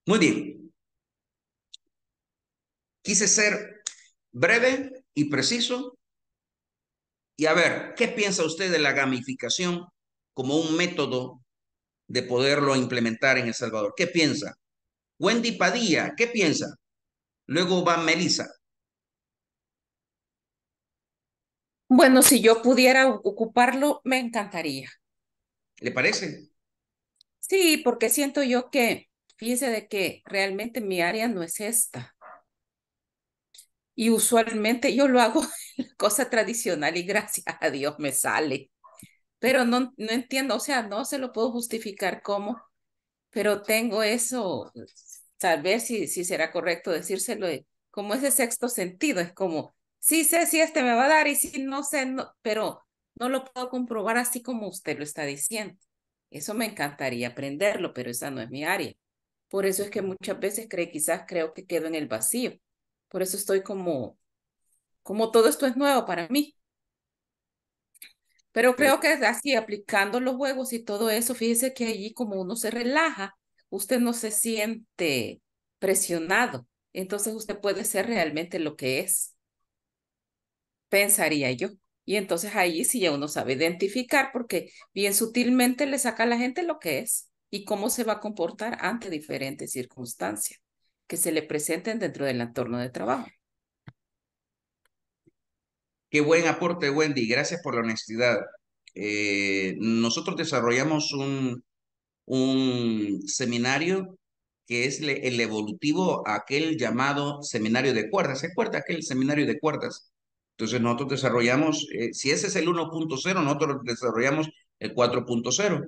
Muy bien. Quise ser breve y preciso. Y a ver, ¿qué piensa usted de la gamificación como un método de poderlo implementar en El Salvador? ¿Qué piensa? Wendy Padilla, ¿qué piensa? Luego va Melissa. Bueno, si yo pudiera ocuparlo, me encantaría. ¿Le parece? Sí, porque siento yo que, fíjese de que realmente mi área no es esta. Y usualmente yo lo hago la cosa tradicional y gracias a Dios me sale. Pero no, no entiendo, o sea, no se lo puedo justificar cómo, pero tengo eso, saber si, si será correcto decírselo, como ese sexto sentido, es como, sí sé si este me va a dar y si no sé, no, pero no lo puedo comprobar así como usted lo está diciendo. Eso me encantaría aprenderlo, pero esa no es mi área. Por eso es que muchas veces creo, quizás creo que quedo en el vacío. Por eso estoy como, como todo esto es nuevo para mí. Pero creo que así, aplicando los juegos y todo eso, fíjese que allí como uno se relaja, usted no se siente presionado. Entonces usted puede ser realmente lo que es, pensaría yo. Y entonces allí sí ya uno sabe identificar, porque bien sutilmente le saca a la gente lo que es y cómo se va a comportar ante diferentes circunstancias que se le presenten dentro del entorno de trabajo. Qué buen aporte, Wendy. Gracias por la honestidad. Eh, nosotros desarrollamos un, un seminario que es le, el evolutivo a aquel llamado seminario de cuerdas. ¿Se acuerda aquel seminario de cuerdas? Entonces nosotros desarrollamos, eh, si ese es el uno punto cero, nosotros desarrollamos el cuatro punto cero,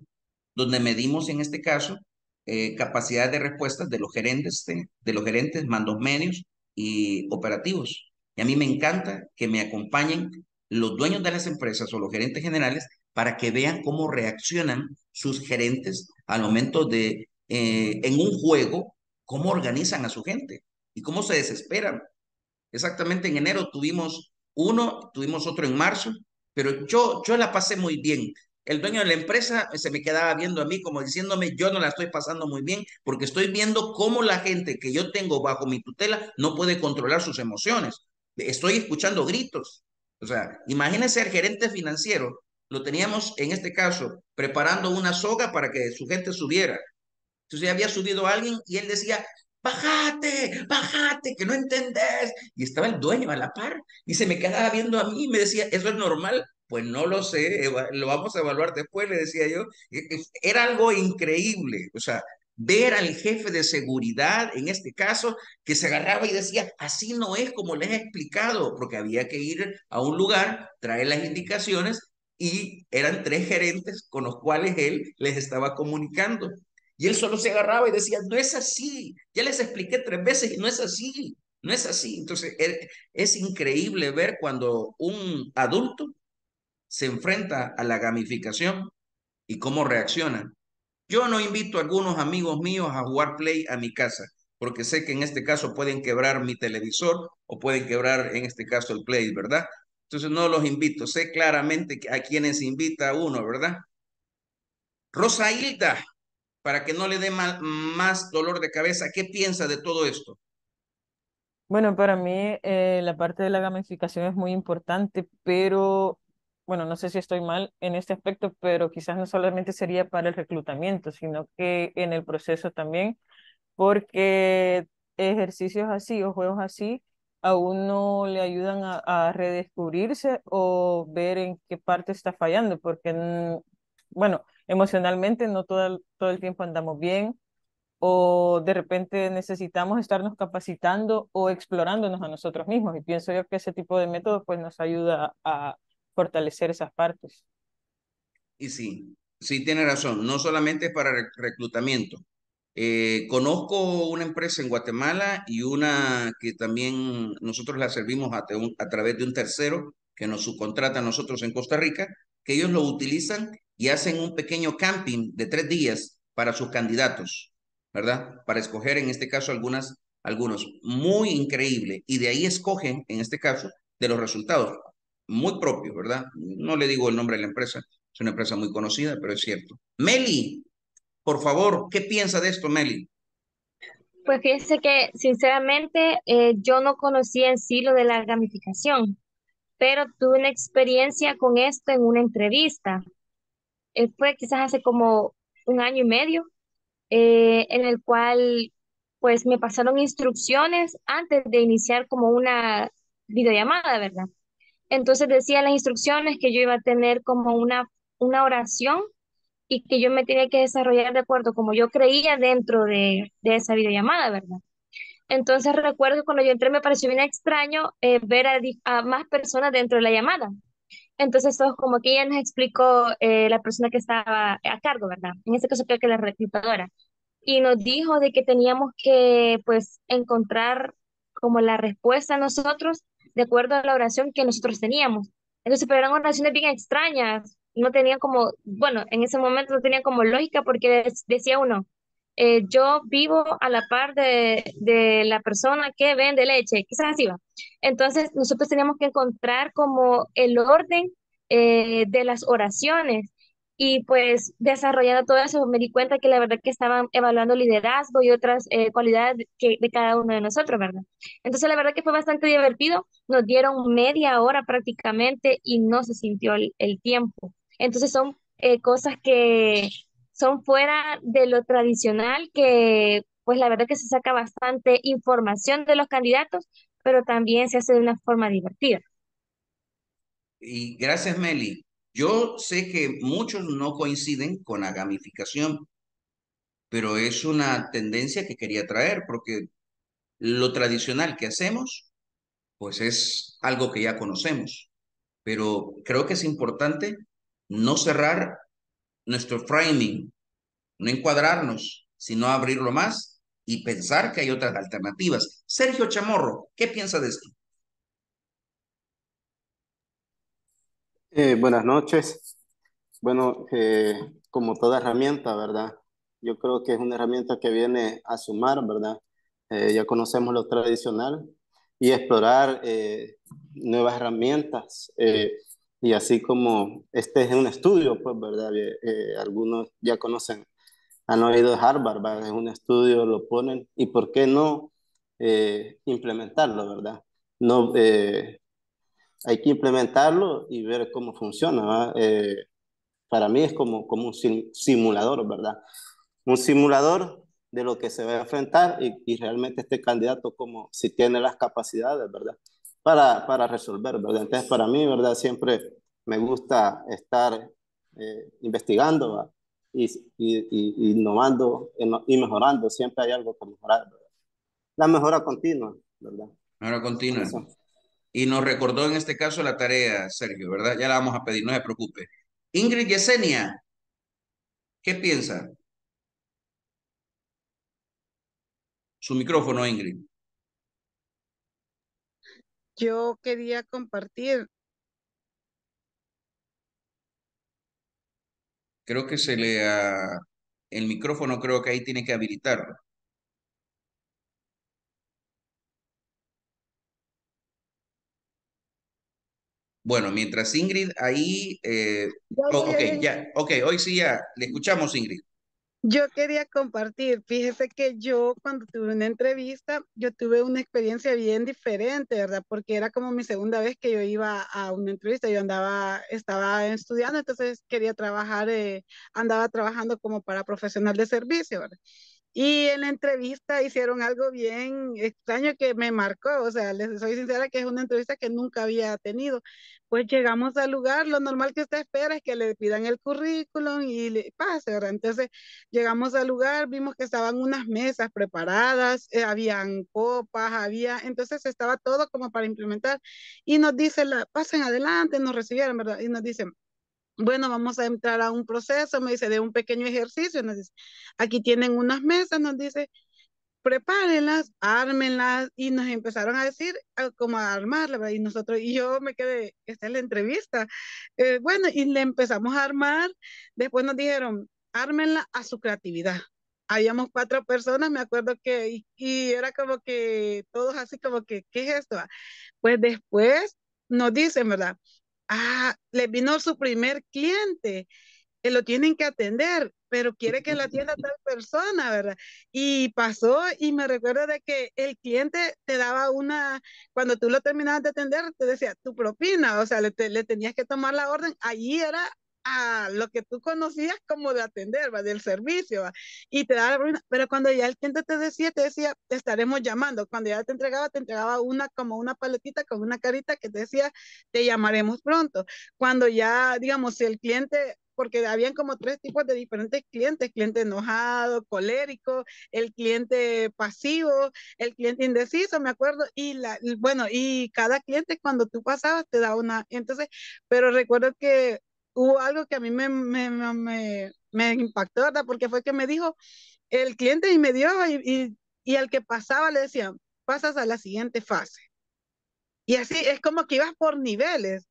donde medimos en este caso Eh, capacidad de respuestas de los gerentes, de, de los gerentes, mandos medios y operativos. Y a mí me encanta que me acompañen los dueños de las empresas o los gerentes generales para que vean cómo reaccionan sus gerentes al momento de, eh, en un juego, cómo organizan a su gente y cómo se desesperan. Exactamente en enero tuvimos uno, tuvimos otro en marzo, pero yo, yo la pasé muy bien. El dueño de la empresa se me quedaba viendo a mí como diciéndome, yo no la estoy pasando muy bien porque estoy viendo cómo la gente que yo tengo bajo mi tutela no puede controlar sus emociones. Estoy escuchando gritos. O sea, imagínense al gerente financiero, lo teníamos en este caso preparando una soga para que su gente subiera. Entonces ya había subido a alguien y él decía, bájate, bájate, que no entendés. Y estaba el dueño a la par y se me quedaba viendo a mí y me decía, ¿eso es normal? Pues no lo sé, lo vamos a evaluar después, le decía yo. Era algo increíble, o sea, ver al jefe de seguridad, en este caso, que se agarraba y decía, así no es como les he explicado, porque había que ir a un lugar, traer las indicaciones, y eran tres gerentes con los cuales él les estaba comunicando. Y él solo se agarraba y decía, no es así, ya les expliqué tres veces y no es así, no es así. Entonces, es increíble ver cuando un adulto se enfrenta a la gamificación y cómo reacciona. Yo no invito a algunos amigos míos a jugar Play a mi casa, porque sé que en este caso pueden quebrar mi televisor o pueden quebrar en este caso el Play, ¿verdad? Entonces no los invito, sé claramente a quienes invita uno, ¿verdad? Rosa Hilda, para que no le dé mal, más dolor de cabeza, ¿qué piensa de todo esto? Bueno, para mí eh, la parte de la gamificación es muy importante, pero, bueno, no sé si estoy mal en este aspecto, pero quizás no solamente sería para el reclutamiento, sino que en el proceso también, porque ejercicios así o juegos así, a uno le ayudan a, a redescubrirse o ver en qué parte está fallando, porque, bueno, emocionalmente no todo, todo el tiempo andamos bien, o de repente necesitamos estarnos capacitando o explorándonos a nosotros mismos, y pienso yo que ese tipo de método pues nos ayuda a fortalecer esas partes. Y sí, sí tiene razón, no solamente es para reclutamiento. Eh, conozco una empresa en Guatemala y una que también nosotros la servimos a, un, a través de un tercero que nos subcontrata a nosotros en Costa Rica, que ellos lo utilizan y hacen un pequeño camping de tres días para sus candidatos, ¿verdad? Para escoger en este caso algunas, algunos. Muy increíble. Y de ahí escogen, en este caso, de los resultados. Muy propio, ¿verdad? No le digo el nombre de la empresa, es una empresa muy conocida, pero es cierto. Meli, por favor, ¿qué piensa de esto, Meli? Pues fíjense que, sinceramente, eh, yo no conocía en sí lo de la gamificación, pero tuve una experiencia con esto en una entrevista. Eh, fue quizás hace como un año y medio, eh, en el cual, pues, me pasaron instrucciones antes de iniciar como una videollamada, ¿verdad? Entonces decía las instrucciones que yo iba a tener como una, una oración y que yo me tenía que desarrollar de acuerdo como yo creía dentro de, de esa videollamada, ¿verdad? Entonces recuerdo que cuando yo entré me pareció bien extraño eh, ver a, a más personas dentro de la llamada. Entonces eso es como que ella nos explicó eh, la persona que estaba a cargo, ¿verdad? En este caso creo que la reclutadora. Y nos dijo de que teníamos que pues encontrar como la respuesta a nosotros de acuerdo a la oración que nosotros teníamos. Entonces, pero eran oraciones bien extrañas, no tenían como, bueno, en ese momento no tenían como lógica, porque decía uno, eh, yo vivo a la par de, de la persona que vende leche, quizás así va. Entonces, nosotros teníamos que encontrar como el orden eh, de las oraciones, y pues desarrollando todo eso me di cuenta que la verdad que estaban evaluando liderazgo y otras eh, cualidades que, de cada uno de nosotros, ¿verdad? Entonces la verdad que fue bastante divertido, nos dieron media hora prácticamente y no se sintió el, el tiempo. Entonces son eh, cosas que son fuera de lo tradicional, que pues la verdad que se saca bastante información de los candidatos, pero también se hace de una forma divertida. Y gracias, Meli. Yo sé que muchos no coinciden con la gamificación, pero es una tendencia que quería traer porque lo tradicional que hacemos, pues es algo que ya conocemos. Pero creo que es importante no cerrar nuestro framing, no encuadrarnos, sino abrirlo más y pensar que hay otras alternativas. Sergio Chamorro, ¿qué piensa de esto? Eh, buenas noches. Bueno, eh, como toda herramienta, ¿verdad? Yo creo que es una herramienta que viene a sumar, ¿verdad? Eh, ya conocemos lo tradicional y explorar eh, nuevas herramientas. Eh, y así como este es un estudio, pues, ¿verdad? Eh, algunos ya conocen, han oído Harvard, ¿verdad? Es un estudio, lo ponen. ¿Y por qué no eh, implementarlo, verdad? No... Eh, Hay que implementarlo y ver cómo funciona. Eh, para mí es como, como un simulador, ¿verdad? Un simulador de lo que se va a enfrentar y, y realmente este candidato como si tiene las capacidades, ¿verdad? Para, para resolver, ¿verdad? Entonces para mí, ¿verdad? Siempre me gusta estar eh, investigando, ¿verdad? y, y, y innovando y mejorando. Siempre hay algo que mejorar, ¿verdad? La mejora continua, ¿verdad? Mejora continua. Eso. Y nos recordó en este caso la tarea, Sergio, ¿verdad? Ya la vamos a pedir, no se preocupe. Ingrid Yesenia, ¿qué piensa? Su micrófono, Ingrid. Yo quería compartir. Creo que se le... Uh, el micrófono creo que ahí tiene que habilitarlo. Bueno, mientras Ingrid ahí... Eh, oh, ok, ya, ok, hoy sí ya, le escuchamos, Ingrid. Yo quería compartir, fíjese que yo cuando tuve una entrevista, yo tuve una experiencia bien diferente, ¿verdad? Porque era como mi segunda vez que yo iba a una entrevista, yo andaba, estaba estudiando, entonces quería trabajar, eh, andaba trabajando como para profesional de servicio, ¿verdad? Y en la entrevista hicieron algo bien extraño que me marcó, o sea, les soy sincera que es una entrevista que nunca había tenido. Pues llegamos al lugar, lo normal que usted espera es que le pidan el currículum y le pase, ¿verdad? Entonces llegamos al lugar, vimos que estaban unas mesas preparadas, eh, habían copas, había, entonces estaba todo como para implementar. Y nos dicen, la, pasen adelante, nos recibieron, ¿verdad? Y nos dicen, bueno, vamos a entrar a un proceso, me dice, de un pequeño ejercicio, nos dice, aquí tienen unas mesas, nos dice, prepárenlas, ármenlas, y nos empezaron a decir cómo armarlas, y nosotros, y yo me quedé, esta es la entrevista, eh, bueno, y le empezamos a armar, después nos dijeron, ármenla a su creatividad. Habíamos cuatro personas, me acuerdo que, y, y era como que todos así como que, ¿qué es esto? Pues después nos dicen, ¿verdad? Ah, le vino su primer cliente, que lo tienen que atender, pero quiere que la atienda tal persona, ¿verdad? Y pasó, y me recuerdo de que el cliente te daba una, cuando tú lo terminabas de atender, te decía tu propina, o sea, le, te, le tenías que tomar la orden, allí era a lo que tú conocías como de atender, ¿va? Del servicio, ¿va? Y te daba la propina, pero cuando ya el cliente te decía, te decía, te estaremos llamando, cuando ya te entregaba, te entregaba una, como una paletita con una carita que te decía, te llamaremos pronto, cuando ya, digamos, si el cliente, porque habían como tres tipos de diferentes clientes, cliente enojado, colérico, el cliente pasivo, el cliente indeciso, me acuerdo, y la, bueno, y cada cliente cuando tú pasabas te daba una, entonces, pero recuerdo que hubo algo que a mí me, me, me, me impactó, ¿verdad? Porque fue que me dijo el cliente y me dio, y, y, y al que pasaba le decían, pasas a la siguiente fase. Y así es como que ibas por niveles.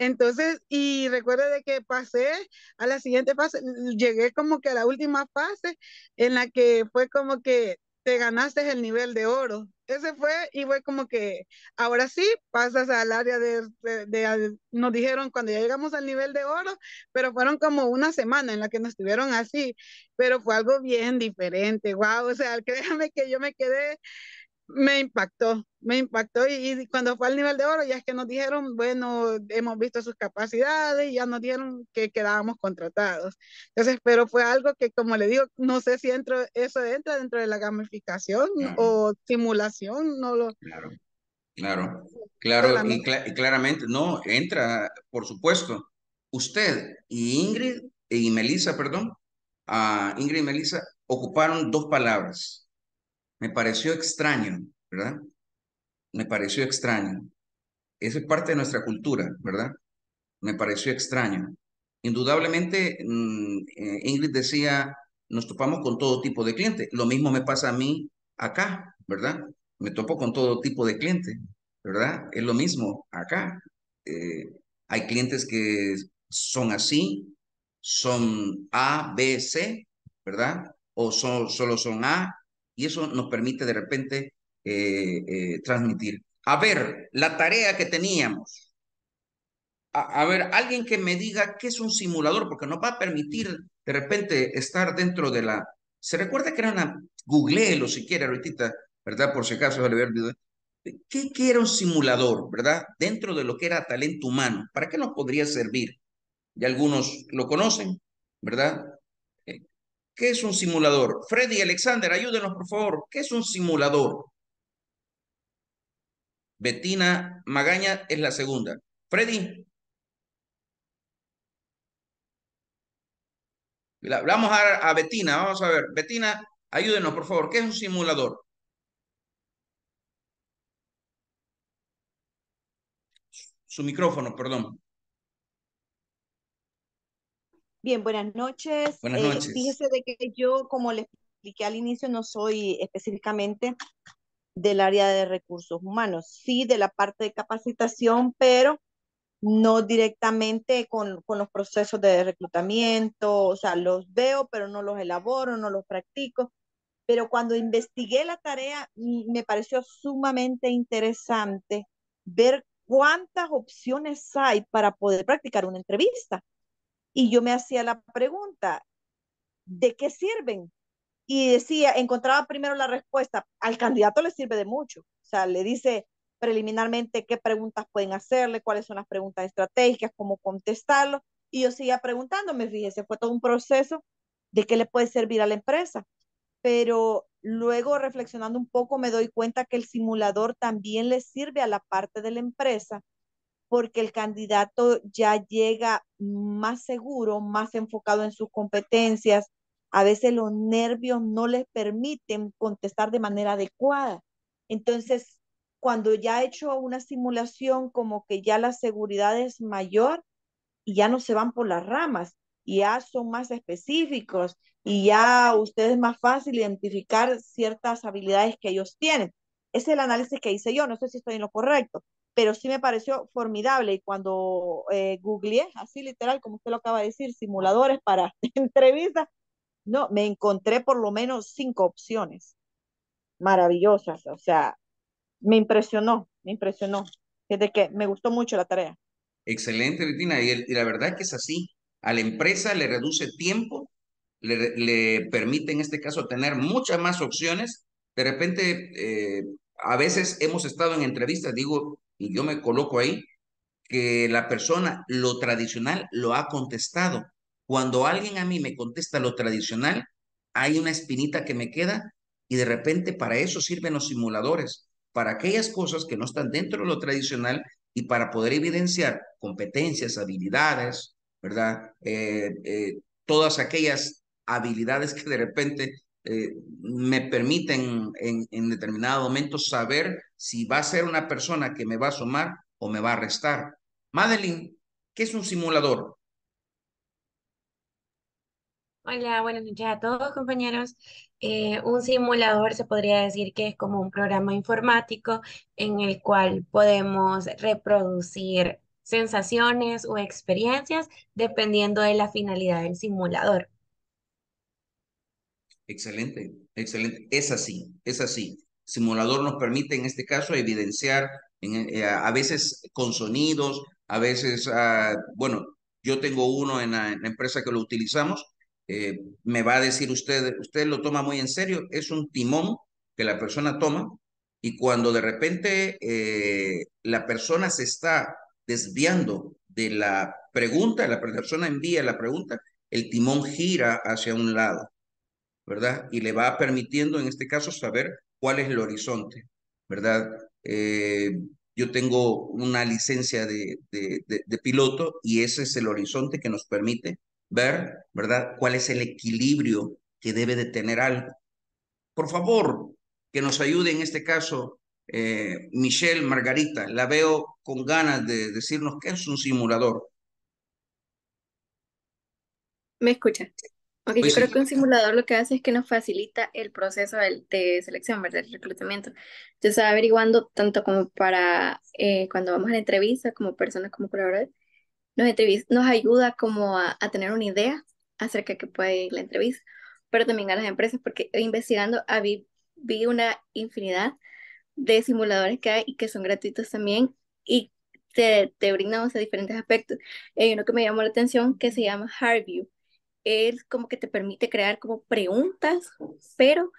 Entonces, y recuerda de que pasé a la siguiente fase, llegué como que a la última fase en la que fue como que te ganaste el nivel de oro. Ese fue, y fue como que ahora sí pasas al área de, de, de, nos dijeron cuando ya llegamos al nivel de oro, pero fueron como una semana en la que nos estuvieron así, pero fue algo bien diferente, wow, o sea, créanme que yo me quedé, me impactó, me impactó, y, y cuando fue al nivel de oro ya es que nos dijeron, bueno, hemos visto sus capacidades, y ya nos dieron que quedábamos contratados. Entonces, pero fue algo que, como le digo, no sé si entro, eso entra dentro de la gamificación, claro, o simulación, no lo... Claro, claro, claro, claramente. Y, cl y claramente, no, entra, por supuesto. Usted y Ingrid, y Melissa, perdón, uh, Ingrid y Melissa ocuparon dos palabras. Me pareció extraño, ¿verdad? Me pareció extraño. Eso es parte de nuestra cultura, ¿verdad? Me pareció extraño. Indudablemente, Ingrid decía, nos topamos con todo tipo de clientes. Lo mismo me pasa a mí acá, ¿verdad? Me topo con todo tipo de clientes, ¿verdad? Es lo mismo acá. Eh, hay clientes que son así, son A, B, C, ¿verdad? O son, solo son A. Y eso nos permite de repente eh, eh, transmitir. A ver, la tarea que teníamos. A, a ver, alguien que me diga qué es un simulador, porque nos va a permitir de repente estar dentro de la... ¿Se recuerda que era una... Googleelo si quiere ahorita, ¿verdad? Por si acaso se le había olvidado. ¿Qué, ¿Qué era un simulador, verdad? Dentro de lo que era talento humano. ¿Para qué nos podría servir? Ya algunos lo conocen, ¿verdad? ¿Qué es un simulador? Freddy Alexander, ayúdenos por favor. ¿Qué es un simulador? Bettina Magaña es la segunda. Freddy. La, vamos a, a Bettina, vamos a ver. Bettina, ayúdenos, por favor. ¿Qué es un simulador? Su micrófono, perdón. Bien, buenas noches. Buenas noches. Eh, fíjese de que yo, como les expliqué al inicio, no soy específicamente del área de recursos humanos. Sí, de la parte de capacitación, pero no directamente con, con los procesos de reclutamiento. O sea, los veo, pero no los elaboro, no los practico. Pero cuando investigué la tarea, me pareció sumamente interesante ver cuántas opciones hay para poder practicar una entrevista. Y yo me hacía la pregunta, ¿de qué sirven? Y decía, encontraba primero la respuesta, al candidato le sirve de mucho. O sea, le dice preliminarmente qué preguntas pueden hacerle, cuáles son las preguntas estratégicas, cómo contestarlo. Y yo seguía preguntándome, fíjese, fue todo un proceso de qué le puede servir a la empresa. Pero luego, reflexionando un poco, me doy cuenta que el simulador también le sirve a la parte de la empresa, porque el candidato ya llega más seguro, más enfocado en sus competencias. A veces los nervios no les permiten contestar de manera adecuada. Entonces, cuando ya he hecho una simulación, como que ya la seguridad es mayor y ya no se van por las ramas, y ya son más específicos y ya usted es más fácil identificar ciertas habilidades que ellos tienen. Ese es el análisis que hice yo, no sé si estoy en lo correcto, pero sí me pareció formidable. Y cuando eh, googleé, así literal, como usted lo acaba de decir, simuladores para entrevistas, no, me encontré por lo menos cinco opciones maravillosas. O sea, me impresionó, me impresionó. Desde que me gustó mucho la tarea. Excelente, Bettina, y, el, y la verdad es que es así. A la empresa le reduce tiempo, le, le permite en este caso tener muchas más opciones. De repente, eh, a veces hemos estado en entrevistas, digo, y yo me coloco ahí, que la persona lo tradicional lo ha contestado. Cuando alguien a mí me contesta lo tradicional, hay una espinita que me queda, y de repente para eso sirven los simuladores, para aquellas cosas que no están dentro de lo tradicional y para poder evidenciar competencias, habilidades, ¿verdad? Eh, eh, todas aquellas habilidades que de repente eh, me permiten en, en determinado momento saber si va a ser una persona que me va a sumar o me va a restar. Madeline, ¿qué es un simulador? Hola, buenas noches a todos, compañeros. Eh, un simulador se podría decir que es como un programa informático en el cual podemos reproducir sensaciones o experiencias dependiendo de la finalidad del simulador. Excelente, excelente. Es así, es así. Simulador nos permite en este caso evidenciar en, eh, a veces con sonidos, a veces, uh, bueno, yo tengo uno en la, en la empresa que lo utilizamos. Eh, me va a decir usted, usted lo toma muy en serio, es un timón que la persona toma, y cuando de repente eh, la persona se está desviando de la pregunta, la persona envía la pregunta, el timón gira hacia un lado, ¿verdad? Y le va permitiendo en este caso saber cuál es el horizonte, ¿verdad? Eh, yo tengo una licencia de, de, de, de piloto, y ese es el horizonte que nos permite ver, ¿verdad?, cuál es el equilibrio que debe de tener algo. Por favor, que nos ayude en este caso eh, Michelle Margarita. La veo con ganas de decirnos qué es un simulador. ¿Me escuchan? Okay, pues yo sí. Creo que un simulador lo que hace es que nos facilita el proceso de, de selección, ¿verdad?, el reclutamiento. Yo estaba averiguando tanto como para eh, cuando vamos a la entrevista, como personas, como colaboradores, Nos, nos ayuda como a, a tener una idea acerca de qué puede ir la entrevista, pero también a las empresas, porque investigando vi, vi una infinidad de simuladores que hay y que son gratuitos también, y te, te brindan, o sea, diferentes aspectos. Hay uno que me llamó la atención que se llama Harvard. Es como que te permite crear como preguntas, pero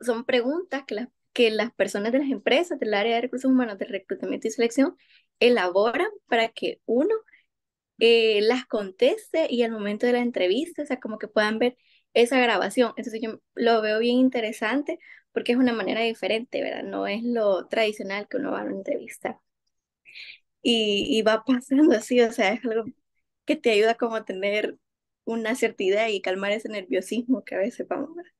son preguntas que las, que las personas de las empresas, del área de recursos humanos, de reclutamiento y selección, elaboran para que uno Eh, las conteste, y al momento de la entrevista, o sea, como que puedan ver esa grabación. Entonces yo lo veo bien interesante porque es una manera diferente, ¿verdad? No es lo tradicional que uno va a una entrevista y, y va pasando así, o sea, es algo que te ayuda como a tener una cierta idea y calmar ese nerviosismo que a veces vamos a ver.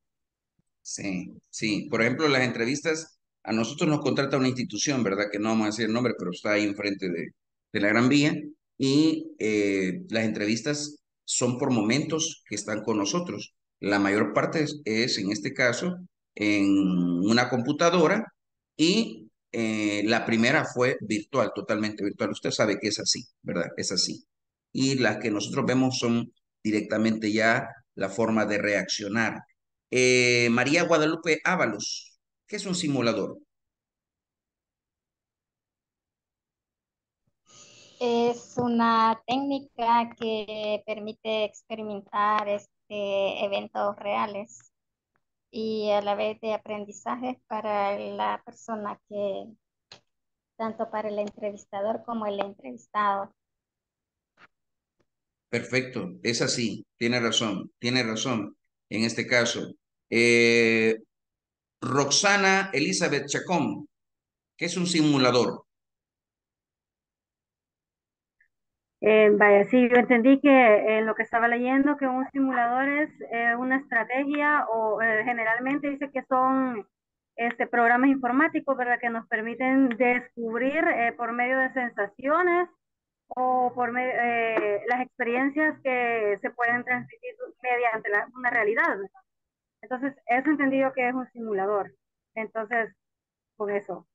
Sí, sí. Por ejemplo, las entrevistas, a nosotros nos contrata una institución, ¿verdad? Que no vamos a decir el nombre, pero está ahí enfrente de, de la Gran Vía. Y eh, las entrevistas son por momentos que están con nosotros. La mayor parte es, es en este caso, en una computadora y eh, la primera fue virtual, totalmente virtual. Usted sabe que es así, ¿verdad? Es así. Y las que nosotros vemos son directamente ya la forma de reaccionar. Eh, María Guadalupe Ábalos, ¿qué es un simulador? Es una técnica que permite experimentar este, eventos reales y a la vez de aprendizaje para la persona que, tanto para el entrevistador como el entrevistado. Perfecto, es así, tiene razón, tiene razón en este caso. Eh, Roxana Elizabeth Chacón, ¿qué es un simulador? Eh, vaya, sí, yo entendí que eh, lo que estaba leyendo, que un simulador es eh, una estrategia o eh, generalmente dice que son este, programas informáticos, ¿verdad? Que nos permiten descubrir eh, por medio de sensaciones o por medio eh, las experiencias que se pueden transmitir mediante la, una realidad, ¿verdad? Entonces, eso entendí yo que es un simulador. Entonces, con eso.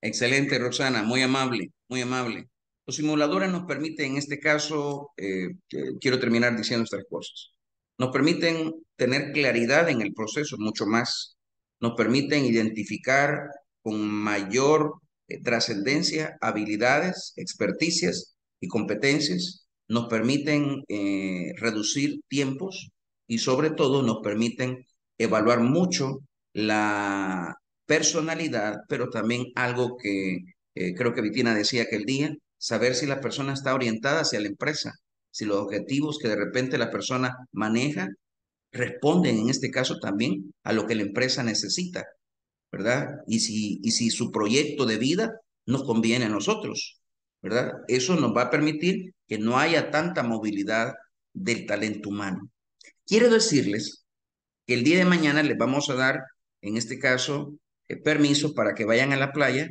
Excelente, Roxana, muy amable, muy amable. Los simuladores nos permiten, en este caso, eh, eh, quiero terminar diciendo estas cosas. Nos permiten tener claridad en el proceso, mucho más. Nos permiten identificar con mayor eh, trascendencia habilidades, experticias y competencias. Nos permiten eh, reducir tiempos y sobre todo nos permiten evaluar mucho la personalidad, pero también algo que eh, creo que Bettina decía aquel día, saber si la persona está orientada hacia la empresa, si los objetivos que de repente la persona maneja responden en este caso también a lo que la empresa necesita, ¿verdad? Y si, y si su proyecto de vida nos conviene a nosotros, ¿verdad? Eso nos va a permitir que no haya tanta movilidad del talento humano. Quiero decirles que el día de mañana les vamos a dar, en este caso, el permiso para que vayan a la playa,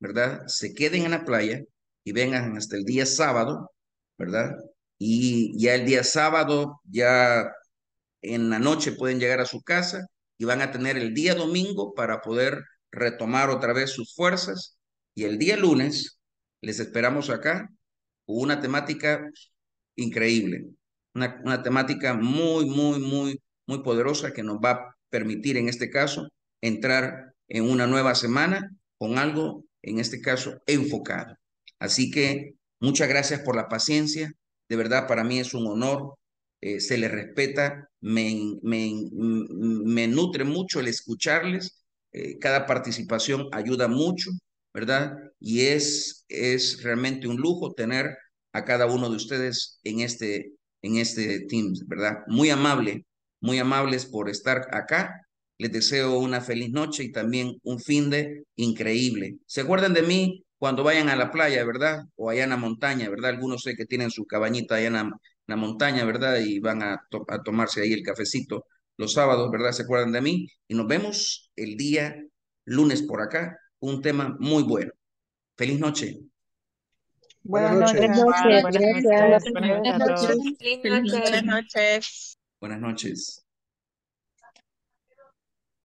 ¿verdad? Se queden en la playa y vengan hasta el día sábado, ¿verdad? Y ya el día sábado, ya en la noche pueden llegar a su casa y van a tener el día domingo para poder retomar otra vez sus fuerzas. Y el día lunes les esperamos acá con una temática increíble, una, una temática muy, muy, muy, muy poderosa que nos va a permitir en este caso entrar en una nueva semana con algo, en este caso, enfocado. Así que muchas gracias por la paciencia. De verdad, para mí es un honor. Eh, se les respeta. Me, me, me nutre mucho el escucharles. Eh, cada participación ayuda mucho, ¿verdad? Y es, es realmente un lujo tener a cada uno de ustedes en este, en este team, ¿verdad? Muy amable, muy amables por estar acá. Les deseo una feliz noche y también un fin de increíble. ¿Se acuerdan de mí? Cuando vayan a la playa, ¿verdad? O allá en la montaña, ¿verdad? Algunos sé que tienen su cabañita allá en la, en la montaña, ¿verdad? Y van a, to a tomarse ahí el cafecito los sábados, ¿verdad? ¿Se acuerdan de mí? Y nos vemos el día lunes por acá. Un tema muy bueno. Feliz noche. Buenas noches. Buenas noches. Buenas noches. Buenas noches. Buenas noches. Buenas noches.